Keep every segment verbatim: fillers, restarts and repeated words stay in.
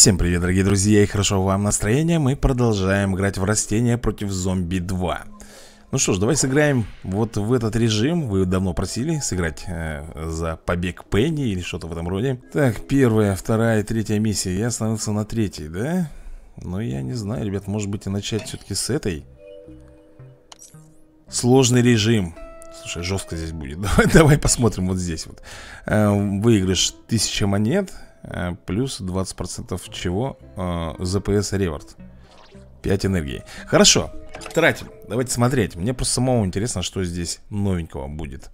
Всем привет, дорогие друзья, и хорошо вам настроение. Мы продолжаем играть в Растения против зомби два. Ну что ж, давай сыграем вот в этот режим. Вы давно просили сыграть э, за побег Пенни или что-то в этом роде. Так, первая, вторая, третья миссия. Я остановился на третьей, да? Но я не знаю, ребят, может быть и начать все-таки с этой. Сложный режим. Слушай, жестко здесь будет. Давай, давай посмотрим вот здесь вот. Э, выигрыш тысяча монет. Плюс двадцать процентов чего? зэ пэ эс реворд. пять энергии. Хорошо, тратим. Давайте смотреть. Мне просто самому интересно, что здесь новенького будет.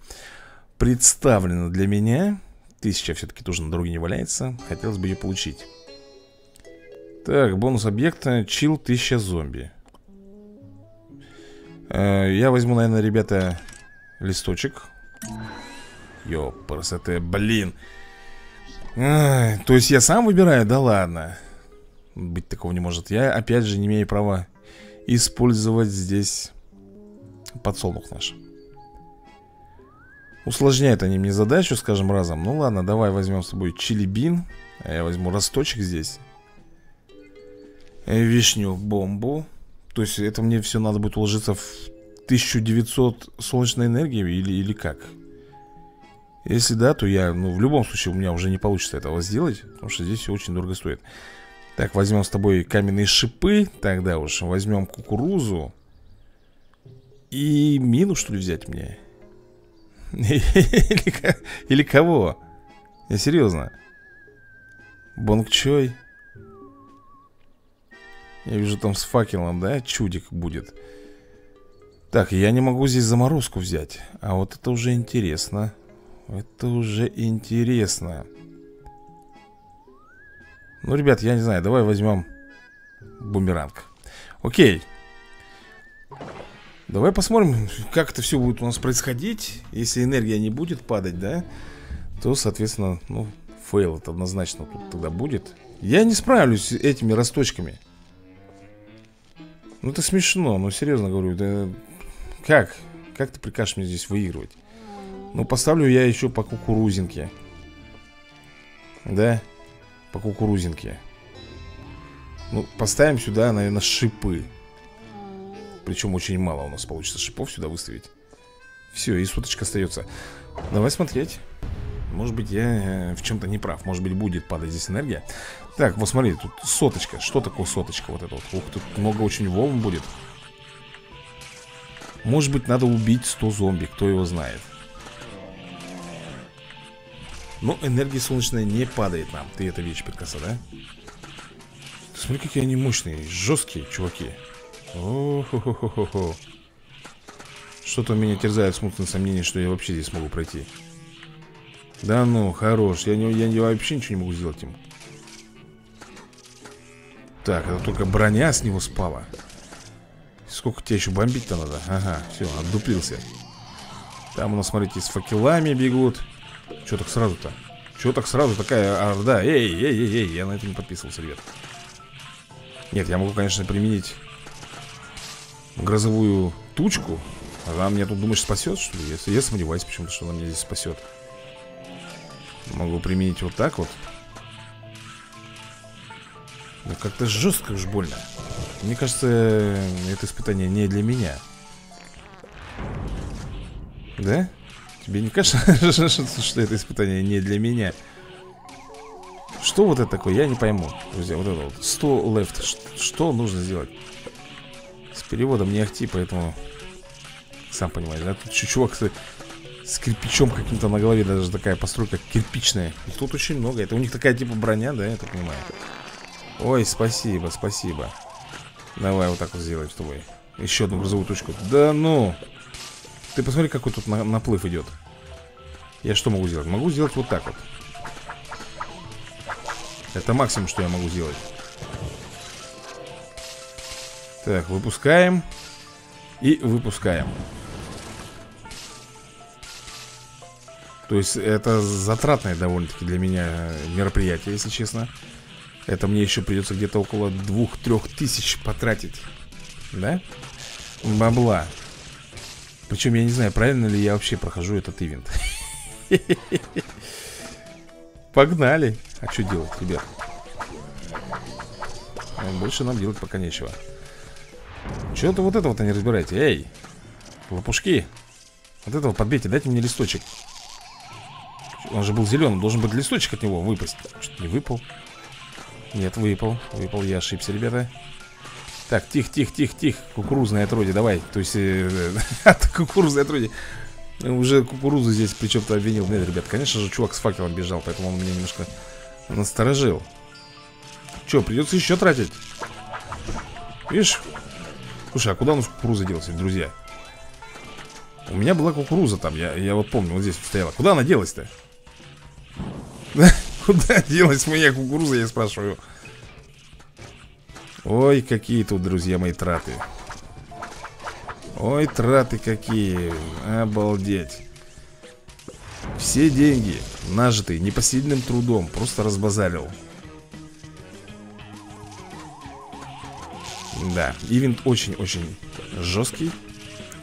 Представлено для меня. Тысяча все-таки тоже на дороге не валяется. Хотелось бы ее получить. Так, бонус объекта. Чил тысяча зомби. Я возьму, наверное, ребята, листочек. Ёпарасоте, блин. А, то есть я сам выбираю? Да ладно. Быть такого не может. Я опять же не имею права использовать здесь подсолнух наш. Усложняют они мне задачу, скажем, разом. Ну ладно, давай возьмем с собой чилибин. А я возьму росточек здесь. Вишню бомбу. То есть это мне все надо будет уложиться в тысячу девятьсот солнечной энергии или, или как? Если да, то я, ну, в любом случае у меня уже не получится этого сделать, потому что здесь все очень дорого стоит. Так, возьмем с тобой каменные шипы. Тогда уж возьмем кукурузу. И мину, что ли, взять мне? Или кого? Я серьезно. Бонгчой. Я вижу там с факелом, да, чудик будет. Так, я не могу здесь заморозку взять. А вот это уже интересно. Это уже интересно. Ну, ребят, я не знаю, давай возьмем бумеранг. Окей. Давай посмотрим, как это все будет у нас происходить. Если энергия не будет падать, да, то, соответственно, ну, фейл это однозначно тут тогда будет. Я не справлюсь с этими росточками. Ну, это смешно, но серьезно говорю, это... Как? Как ты прикажешь мне здесь выигрывать? Ну, поставлю я еще по кукурузинке. Да? По кукурузинке. Ну, поставим сюда, наверное, шипы. Причем очень мало у нас получится шипов сюда выставить. Все, и соточка остается. Давай смотреть. Может быть, я в чем-то не прав. Может быть, будет падать здесь энергия. Так, вот смотри, тут соточка. Что такое соточка? Вот это вот. Ух, тут много очень волн будет. Может быть, надо убить сто зомби. Кто его знает. Но энергия солнечная не падает нам. Ты это видишь, перкаса, да? Ты смотри, какие они мощные, жесткие чуваки. О-хо-хо-хо-хо. Что-то меня терзает смутное сомнение, что я вообще здесь могу пройти. Да ну, хорош. Я, не, я, я вообще ничего не могу сделать ему. Так, это только броня с него спала. Сколько тебя еще бомбить-то надо? Ага, все, отдуплился. Там у нас, смотрите, с факелами бегут. Че так сразу-то? Че так сразу такая орда? Эй, эй, эй, эй, я на это не подписывался, ребят. Нет, я могу, конечно, применить грозовую тучку. Она меня тут, думаешь, спасет, что ли? Я, я сомневаюсь почему-то, что она меня здесь спасет. Могу применить вот так вот. Ну, как-то жестко уж больно. Мне кажется, это испытание не для меня. Да? Тебе не кажется, что это испытание не для меня? Что вот это такое? Я не пойму. Друзья, вот это вот. сто left. Что нужно сделать? С переводом не ахти, поэтому... Сам понимаешь, да? Тут еще чувак кстати, с кирпичом каким-то на голове. Даже такая постройка кирпичная. И тут очень много. Это у них такая типа броня, да? Я так понимаю. Ой, спасибо, спасибо. Давай вот так вот сделаем с тобой. Еще одну грузовую точку. Да ну... Ты посмотри, какой тут на наплыв идет. Я что могу сделать? Могу сделать вот так вот. Это максимум, что я могу сделать. Так, выпускаем. И выпускаем. То есть это затратное довольно-таки для меня мероприятие, если честно. Это мне еще придется где-то около двух-трех тысяч потратить. Да? Бабла. Причем я не знаю, правильно ли я вообще прохожу этот ивент. Погнали. А что делать, ребят? больше нам делать пока нечего. Чего-то вот этого-то не разбираете. Эй, лопушки. Вот этого подбейте, дайте мне листочек. Он же был зеленым, должен быть листочек от него выпасть. Что-то не выпал. Нет, выпал, выпал, я ошибся, ребята. Так, тихо, тихо, тихо, тихо. Кукурузное отродье, давай. То есть, кукурузное отродье. Уже кукурузу здесь причем-то обвинил. Нет, ребят, конечно же, чувак с факелом бежал, поэтому он меня немножко насторожил. Че, придется еще тратить? Видишь? Слушай, а куда у нас кукуруза делась, друзья? У меня была кукуруза там, я, я вот помню, вот здесь стояла. Куда она делась-то? Куда делась моя кукуруза, я спрашиваю. Ой, какие тут, друзья мои, траты. Ой, траты какие. Обалдеть. Все деньги, нажитые непосильным трудом, просто разбазарил. Да, ивент очень-очень жесткий,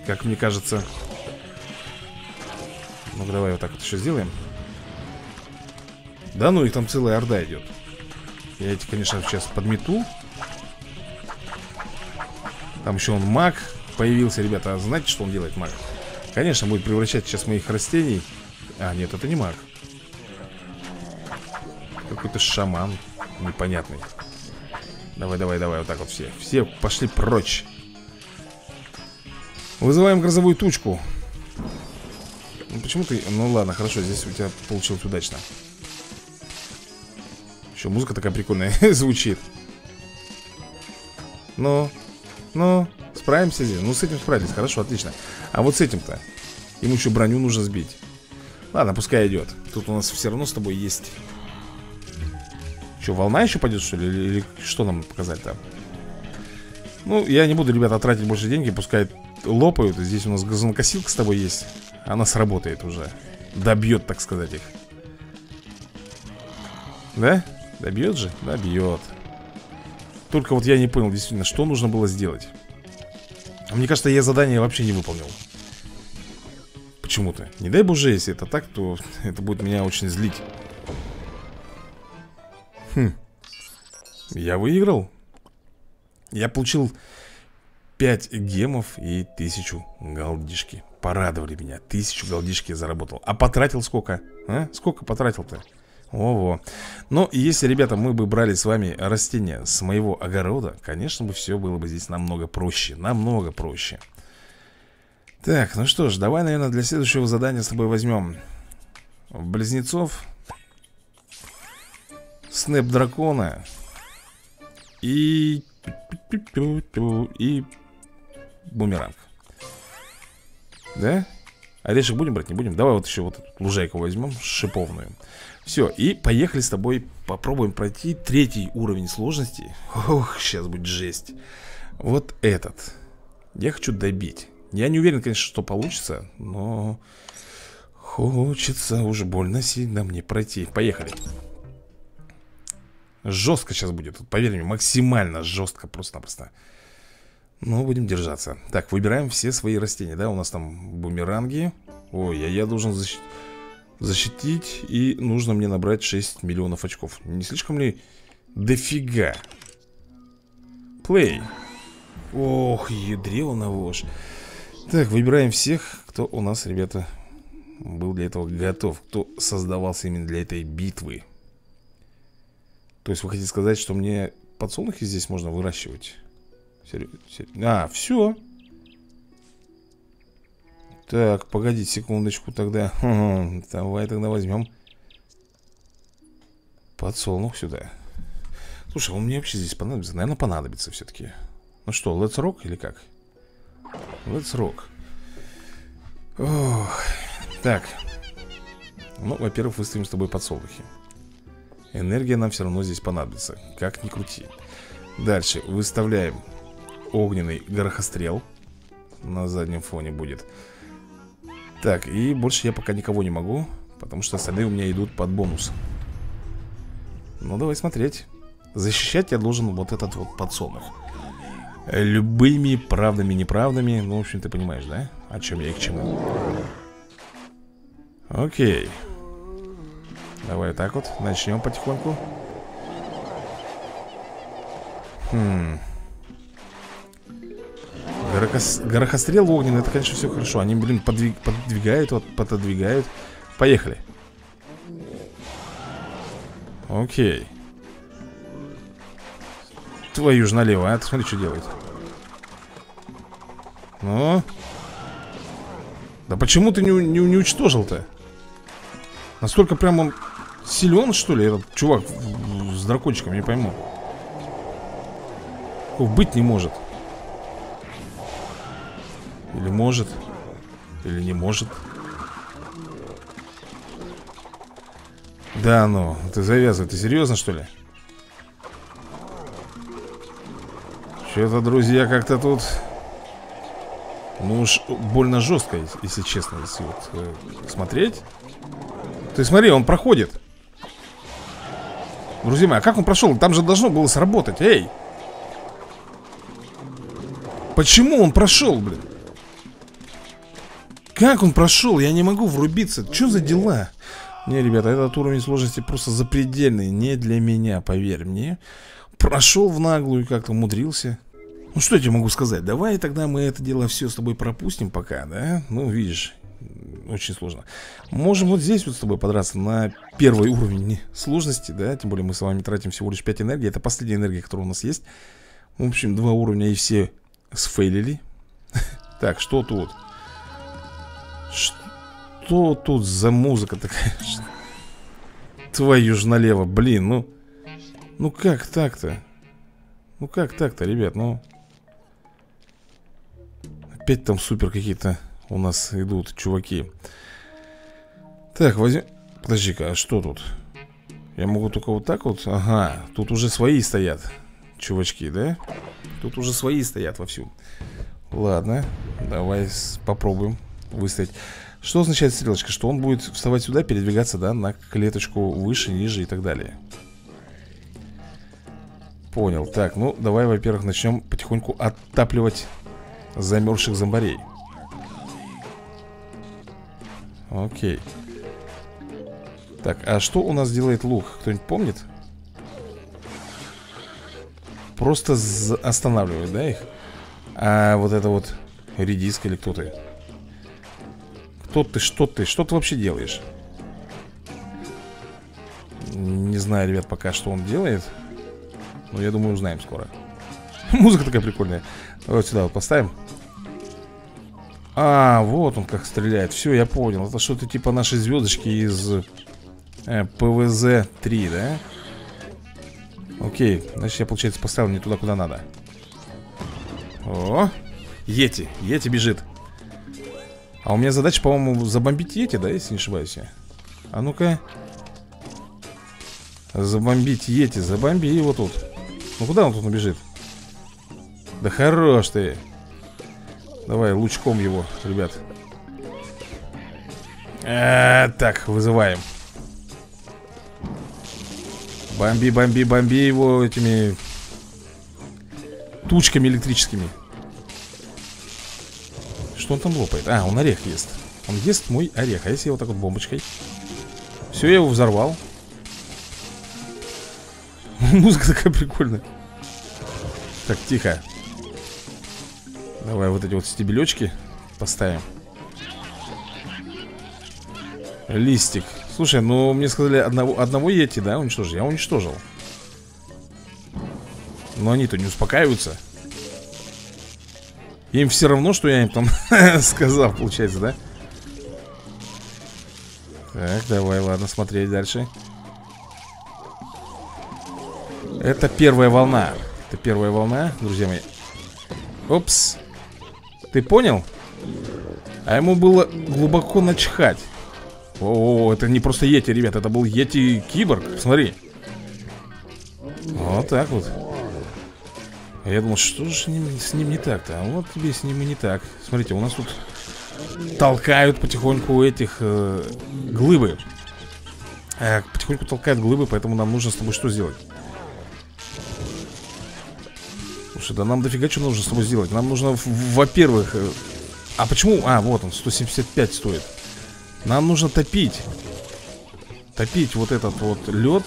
как мне кажется. Ну-ка, давай вот так вот еще сделаем. Да, ну и там целая орда идет. Я эти, конечно, сейчас подмету. Там еще он маг появился, ребята. А знаете, что он делает, маг? Конечно, будет превращать сейчас моих растений. А, нет, это не маг. Какой-то шаман непонятный. Давай, давай, давай, вот так вот все. Все пошли прочь. Вызываем грозовую тучку. Ну почему ты... Ну ладно, хорошо, здесь у тебя получилось удачно. Еще музыка такая прикольная звучит. Ну, ну, справимся здесь. Ну с этим справились, хорошо, отлично. А вот с этим-то ему еще броню нужно сбить. Ладно, пускай идет. Тут у нас все равно с тобой есть... Что, волна еще пойдет, что ли? Или, или что нам показать-то? Ну, я не буду, ребята, тратить больше деньги. Пускай лопают. Здесь у нас газонокосилка с тобой есть. Она сработает уже. Добьет, так сказать, их. Да? Добьет же? Добьет. Только вот я не понял, действительно, что нужно было сделать. Мне кажется, я задание вообще не выполнил. Почему-то. Не дай боже, если это так, то это будет меня очень злить. Хм. Я выиграл. Я получил пять гемов и тысячу голдишки. Порадовали меня. Тысячу голдишки я заработал. А потратил сколько? А? Сколько потратил-то? Ого. Но если, ребята, мы бы брали с вами растения с моего огорода, конечно бы все было бы здесь намного проще. Намного проще. Так, ну что ж, давай, наверное, для следующего задания с тобой возьмем близнецов, снэп дракона и... и бумеранг. Да? Орешек будем брать? Не будем? Давай вот еще вот эту лужайку возьмем, шиповную. Все, и поехали с тобой. Попробуем пройти третий уровень сложности. Ох, сейчас будет жесть. Вот этот я хочу добить. Я не уверен, конечно, что получится, но хочется уже больно сильно мне пройти. Поехали. Жестко сейчас будет, поверь мне, максимально жестко, просто-напросто. Но будем держаться. Так, выбираем все свои растения, да, у нас там бумеранги. Ой, а я должен защи... защитить, и нужно мне набрать шесть миллионов очков. Не слишком ли дофига? Плей. Ох, ядрил на вож. Так, выбираем всех, кто у нас, ребята, был для этого готов. Кто создавался именно для этой битвы. То есть вы хотите сказать, что мне подсолнухи здесь можно выращивать? Серьезно? А, все. Так, погодите секундочку тогда. Хм, давай тогда возьмем подсолнух сюда. Слушай, он мне вообще здесь понадобится? Наверное, понадобится все-таки. Ну что, let's rock или как? Let's rock. Ох, так. Ну, во-первых, выставим с тобой подсолнухи. Энергия нам все равно здесь понадобится. Как ни крути. Дальше выставляем огненный горохострел. На заднем фоне будет. Так, и больше я пока никого не могу, потому что остальные у меня идут под бонус. Ну, давай смотреть. Защищать я должен вот этот вот подсолнух. Любыми правдами, неправдами. Ну, в общем, ты понимаешь, да? О чем я и к чему. Окей. Давай так вот, начнем потихоньку. Хм. Горохос... Горохострел огненный, это, конечно, все хорошо. Они, блин, подвиг... подвигают, вот, пододвигают. Поехали. Окей. Твою же налево, а? Ты смотри, что делает. Ну? Да почему ты не, не, не уничтожил-то? Настолько прям он силен, что ли, этот чувак с дракончиком, не пойму. Быть не может. Или может. Или не может. Да ну, ты завязывай, ты серьезно, что ли? Что-то, друзья, как-то тут... Ну уж больно жестко, если честно, если вот э, смотреть. Ты смотри, он проходит. Друзья мои, а как он прошел? Там же должно было сработать, эй! Почему он прошел, блин? Как он прошел? Я не могу врубиться. Что за дела? Не, ребята, этот уровень сложности просто запредельный. Не для меня, поверь мне. Прошел в наглую, как-то умудрился. Ну что я тебе могу сказать? Давай тогда мы это дело все с тобой пропустим пока, да? Ну, видишь, очень сложно. Можем вот здесь вот с тобой подраться на первый уровень сложности, да? Тем более мы с вами тратим всего лишь пять энергии. Это последняя энергия, которая у нас есть. В общем, два уровня и все сфейлили. Так, что тут? Что тут за музыка такая? Твою ж налево, блин, ну... Ну как так-то? Ну как так-то, ребят, ну... Опять там супер какие-то у нас идут чуваки. Так, возьмем... Подожди-ка, а что тут? Я могу только вот так вот? Ага, тут уже свои стоят. Чувачки, да? Тут уже свои стоят вовсю. Ладно, давай попробуем выставить. Что означает стрелочка? Что он будет вставать сюда, передвигаться, да, на клеточку выше, ниже и так далее. Понял, так, ну давай, во-первых, начнем потихоньку оттапливать замерзших зомбарей. Окей. Так, а что у нас делает лук? Кто-нибудь помнит? Просто останавливает, да, их? А вот это вот редиска или кто ты? Кто ты, что ты, что ты вообще делаешь? Не знаю, ребят, пока что он делает. Ну, я думаю, узнаем скоро. Музыка такая прикольная. Вот сюда вот поставим. А, вот он как стреляет. Все, я понял. Это что-то типа нашей звездочки из э, ПВЗ три, да? Окей. Значит, я, получается, поставил не туда, куда надо. О, Йети. Йети бежит. А у меня задача, по-моему, забомбить Йети, да, если не ошибаюсь я. А ну-ка. Забомбить Йети. Забомби его тут. Ну куда он тут набежит? Да хорош ты. Давай лучком его, ребят. А, так, вызываем. Бомби, бомби, бомби его этими тучками электрическими. Что он там лопает? А, он орех ест. Он ест мой орех. А если я его так вот бомбочкой? Все, я его взорвал. Музыка такая прикольная. Так, тихо. Давай вот эти вот стебелечки поставим. Листик. Слушай, ну мне сказали одного, одного йети, да, уничтожить. Я уничтожил. Но они-то не успокаиваются. Им все равно, что я им там сказал, получается, да? Так, давай, ладно, смотреть дальше. Это первая волна. Это первая волна, друзья мои. Опс. Ты понял? А ему было глубоко начхать. О, это не просто йети, ребят. Это был йети-киборг. Смотри. Вот так вот. Я думал, что же с ним, с ним не так-то? А вот тебе с ним и не так. Смотрите, у нас тут толкают потихоньку этих э, глыбы. Э, потихоньку толкают глыбы, поэтому нам нужно с тобой что сделать? Слушай, да нам дофига чего нужно с тобой сделать. Нам нужно, во-первых... А почему? А, вот он, сто семьдесят пять стоит. Нам нужно топить. Топить вот этот вот лед.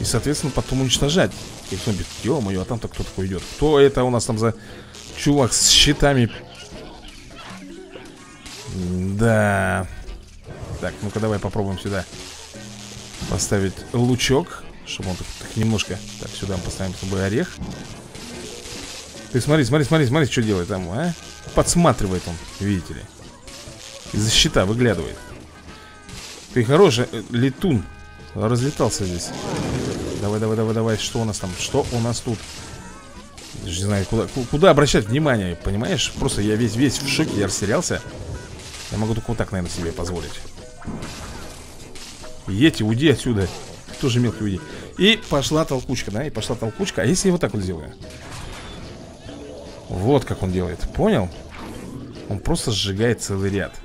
И, соответственно, потом уничтожать Каких зомби? Ё-моё, а там-то кто такой идет? Кто это у нас там за чувак с щитами? Да. Так, ну-ка давай попробуем сюда поставить лучок, чтобы он так, так немножко. Так, сюда мы поставим с тобой орех. Ты смотри, смотри, смотри, смотри, что делает там, а? Подсматривает он, видите ли. Из-за щита выглядывает. Ты хороший, летун. Разлетался здесь. Давай, давай, давай, давай, что у нас там? Что у нас тут? Даже не знаю, куда, куда обращать внимание, понимаешь? Просто я весь, весь в шоке, я растерялся. Я могу только вот так, наверное, себе позволить. Ети, уйди отсюда. Тоже мелкий уйди. И пошла толкучка, да, и пошла толкучка. А если я вот так вот сделаю? Вот как он делает, понял? Он просто сжигает целый ряд.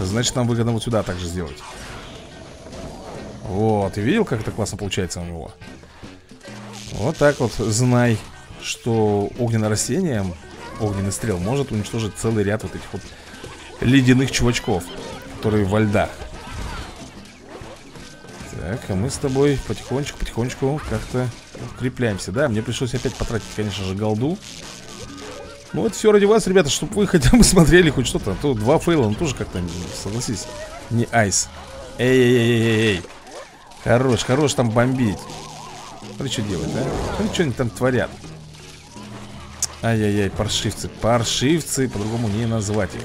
Значит, нам выгодно вот сюда также сделать. Вот, и видел, как это классно получается у него? Вот так вот, знай, что огненное растение, огненный стрел может уничтожить целый ряд вот этих вот ледяных чувачков, которые во льдах. Так, а мы с тобой потихонечку-потихонечку как-то укрепляемся, да? Мне пришлось опять потратить, конечно же, голду. Ну, это все ради вас, ребята, чтобы вы хотя бы смотрели хоть что-то. А то два фейла, ну, тоже как-то, согласись, не айс. Эй-эй-эй-эй-эй. Хорош, хорош там бомбить. Смотри, что делать, да? Смотри, что они там творят. Ай-яй-яй, паршивцы. Паршивцы, по-другому не назвать их.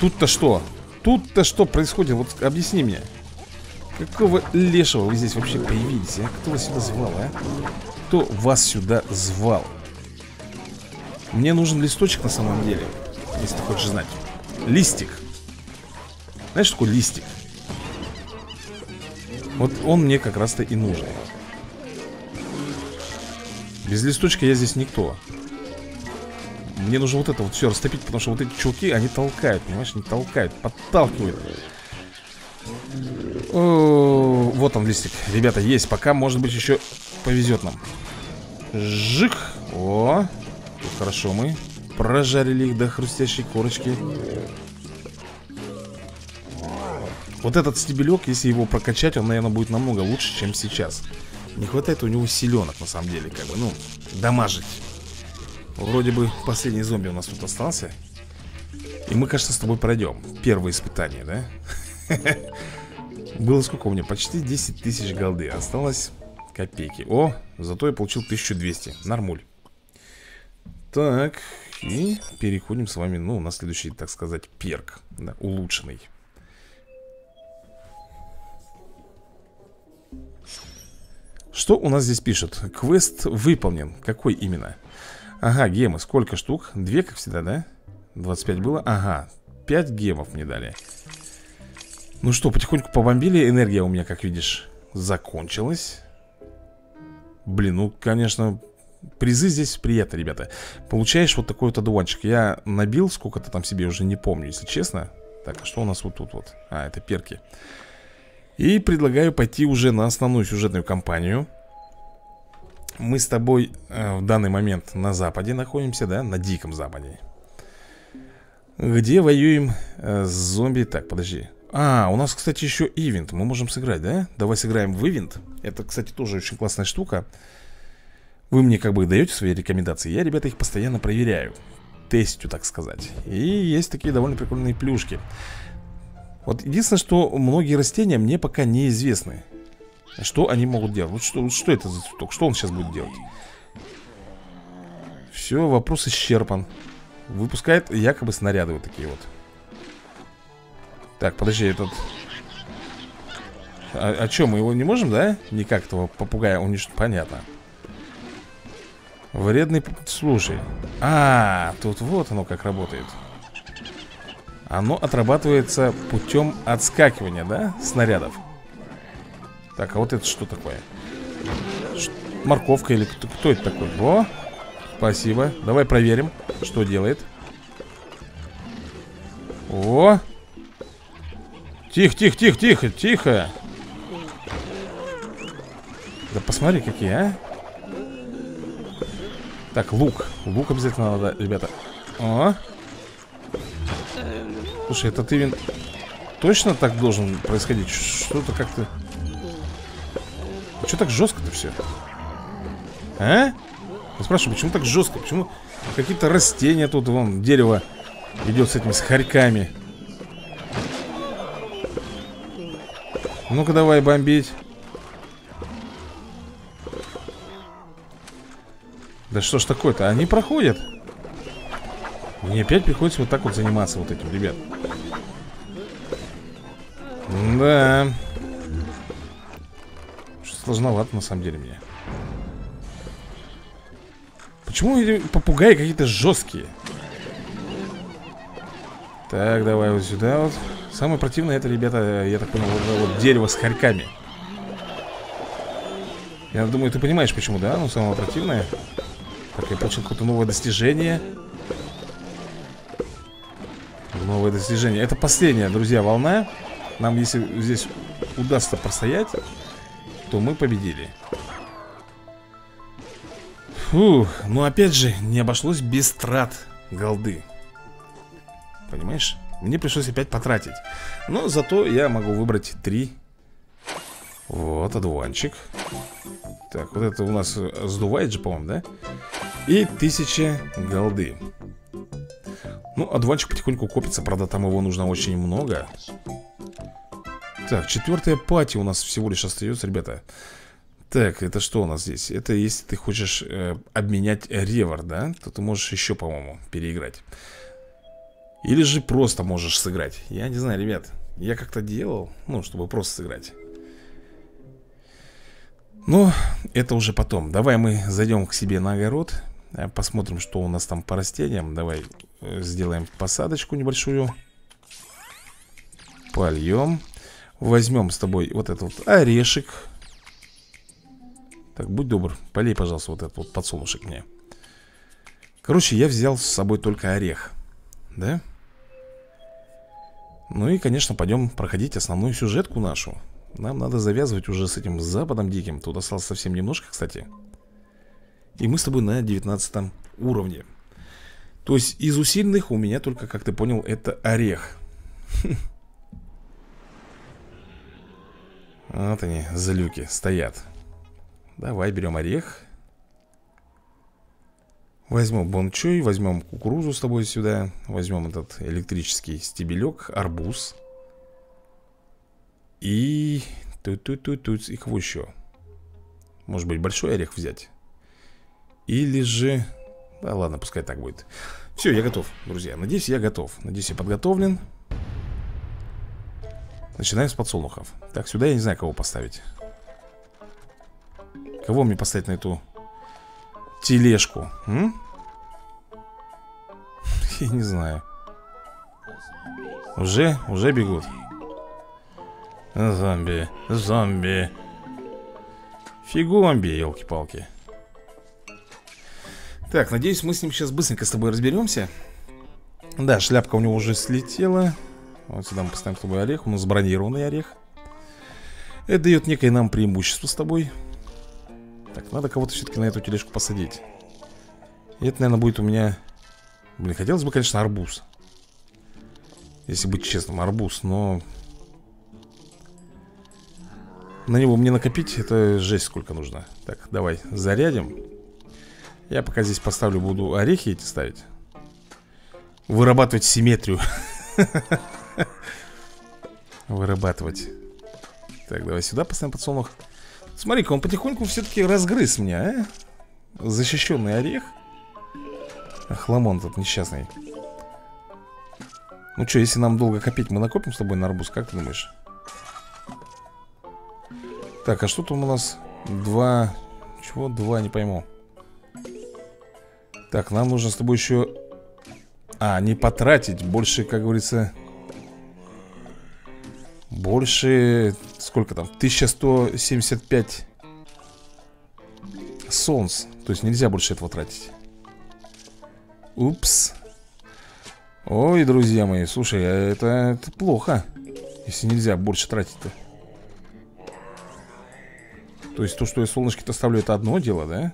Тут-то что? Тут-то что происходит? Вот объясни мне. Какого лешего вы здесь вообще появились, а? Кто вас сюда звал, а? Кто вас сюда звал? Мне нужен листочек на самом деле. Если ты хочешь знать. Листик. Знаешь, что такое листик? Вот он мне как раз-то и нужен. Без листочка я здесь никто. Мне нужно вот это вот все растопить, потому что вот эти чулки, они толкают, понимаешь? Они толкают, подталкивают. О, вот он листик, ребята, есть. Пока, может быть, еще повезет нам. Жик. О, хорошо мы прожарили их до хрустящей корочки. Вот этот стебелек, если его прокачать, он, наверное, будет намного лучше, чем сейчас. Не хватает у него силенок, на самом деле, как бы, ну, дамажить. Вроде бы последний зомби у нас тут остался. И мы, кажется, с тобой пройдем. Первое испытание, да? Было сколько у меня? Почти десять тысяч голды. Осталось копейки. О, зато я получил тысячу двести. Нормуль. Так, и переходим с вами, ну, на следующий, так сказать, перк. Да, улучшенный. Что у нас здесь пишут? Квест выполнен. Какой именно? Ага, гемы. Сколько штук? Две, как всегда, да? двадцать пять было? Ага. пять гемов мне дали. Ну что, потихоньку побомбили. Энергия у меня, как видишь, закончилась. Блин, ну, конечно, призы здесь приятно, ребята. Получаешь вот такой вот одуванчик. Я набил сколько-то там себе, уже не помню, если честно. Так, а что у нас вот тут вот? А, это перки. И предлагаю пойти уже на основную сюжетную кампанию. Мы с тобой э, в данный момент на западе находимся, да? На диком западе. Где воюем э, с зомби... Так, подожди. А, у нас, кстати, еще ивент. Мы можем сыграть, да? Давай сыграем в ивент. Это, кстати, тоже очень классная штука. Вы мне как бы даете свои рекомендации. Я, ребята, их постоянно проверяю. Тестю, так сказать. И есть такие довольно прикольные плюшки. Вот единственное, что многие растения мне пока неизвестны. Что они могут делать? Вот что, что это за цветок? Что он сейчас будет делать? Все, вопрос исчерпан. Выпускает якобы снаряды вот такие вот. Так, подожди, этот... А, а что, мы его не можем, да? Никак этого попугая уничтожить? Понятно. Вредный... Слушай. А, тут вот оно как работает. Оно отрабатывается путем отскакивания, да? Снарядов. Так, а вот это что такое? Ш морковка или кто, кто это такой? О, спасибо. Давай проверим, что делает. О! Тихо, тихо, тихо, тихо, тихо. Да посмотри, какие, а. Так, лук. Лук обязательно надо, ребята. О! Слушай, этот ивент точно так должен происходить? Что-то как-то... Че так жестко-то все? А? Я спрашиваю, почему так жестко? Почему какие-то растения тут, вон, дерево идет с этими, с хорьками. Ну-ка, давай бомбить. Да что ж такое-то? Они проходят. Мне опять приходится вот так вот заниматься вот этим, ребят. Да. Что-то сложновато на самом деле мне. Почему эти попугаи какие-то жесткие? Так, давай вот сюда вот. Самое противное это, ребята, я так понял, вот, вот дерево с хорьками. Я думаю, ты понимаешь почему, да? Ну, самое противное. Так, я получил какое-то новое достижение. Новое достижение. Это последняя, друзья, волна. Нам, если здесь удастся простоять, то мы победили. Фух, но опять же, не обошлось без трат голды. Понимаешь? Мне пришлось опять потратить. Но зато я могу выбрать три. Вот, одуванчик. Так, вот это у нас сдувает же, по-моему, да? И тысяча голды. Ну, одуванчик потихоньку копится. Правда, там его нужно очень много. Так, четвертая пати у нас всего лишь остается, ребята. Так, это что у нас здесь? Это если ты хочешь э, обменять ревер, да? То ты можешь еще, по-моему, переиграть. Или же просто можешь сыграть. Я не знаю, ребят. Я как-то делал, ну, чтобы просто сыграть. Но это уже потом. Давай мы зайдем к себе на огород. Посмотрим, что у нас там по растениям. Давай сделаем посадочку небольшую. Польем. Возьмем с тобой вот этот вот орешек. Так, будь добр, полей, пожалуйста, вот этот вот подсолнушек мне. Короче, я взял с собой только орех. Да? Ну и, конечно, пойдем проходить основную сюжетку нашу. Нам надо завязывать уже с этим западом диким. Тут осталось совсем немножко, кстати. И мы с тобой на девятнадцатом уровне. То есть из усиленных у меня только, как ты понял, это орех. Вот они, залюки, стоят. Давай, берем орех. Возьмем бончой, возьмем кукурузу с тобой сюда. Возьмем этот электрический стебелек, арбуз. И... тут-тут-тут-тут. И кого еще? Может быть, большой орех взять? Или же... Да ладно, пускай так будет. Все, я готов, друзья. Надеюсь, я готов. Надеюсь, я подготовлен. Начинаем с подсолнухов. Так, сюда я не знаю, кого поставить. Кого мне поставить на эту... тележку, м? Я не знаю. Уже, уже бегут. Зомби, зомби. Фигомби, елки-палки. Так, надеюсь, мы с ним сейчас быстренько с тобой разберемся. Да, шляпка у него уже слетела. Вот сюда мы поставим с тобой орех. У нас бронированный орех. Это дает некое нам преимущество с тобой. Так, надо кого-то все-таки на эту тележку посадить. И это, наверное, будет у меня... Блин, хотелось бы, конечно, арбуз. Если быть честным, арбуз, но... На него мне накопить, это жесть сколько нужно. Так, давай, зарядим. Я пока здесь поставлю, буду орехи эти ставить. Вырабатывать симметрию. Вырабатывать. Так, давай сюда поставим подсолнух. Смотри-ка, он потихоньку все-таки разгрыз меня, а? Защищенный орех. Ах, ломон тут несчастный. Ну что, если нам долго копить, мы накопим с тобой на арбуз, как ты думаешь? Так, а что там у нас? Два... Чего? Два, не пойму. Так, нам нужно с тобой еще... А, не потратить больше, как говорится... Больше... Сколько там? тысяча сто семьдесят пять солнц. То есть нельзя больше этого тратить. Упс. Ой, друзья мои, слушай, это, это плохо. Если нельзя больше тратить-то. То есть то, что я солнышки-то ставлю, это одно дело, да?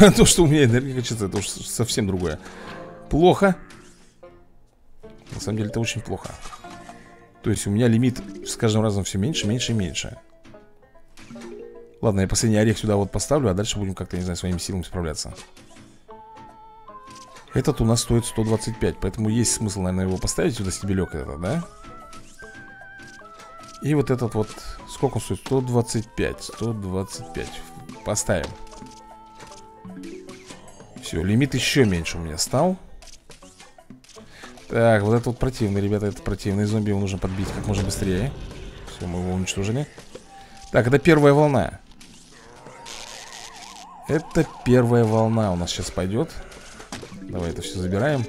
А то, что у меня энергия качается, это уж совсем другое. Плохо. На самом деле это очень плохо. То есть у меня лимит с каждым разом все меньше, меньше и меньше. Ладно, я последний орех сюда вот поставлю, а дальше будем как-то, не знаю, своими силами справляться. Этот у нас стоит сто двадцать пять, поэтому есть смысл, наверное, его поставить сюда, стебелек этот, да? И вот этот вот, сколько он стоит? сто двадцать пять, сто двадцать пять. Поставим. Все, лимит еще меньше у меня стал. Так, вот этот вот противный, ребята, это противный зомби, его нужно подбить как можно быстрее. Все, мы его уничтожили. Так, это первая волна. Это первая волна у нас сейчас пойдет. Давай это все забираем.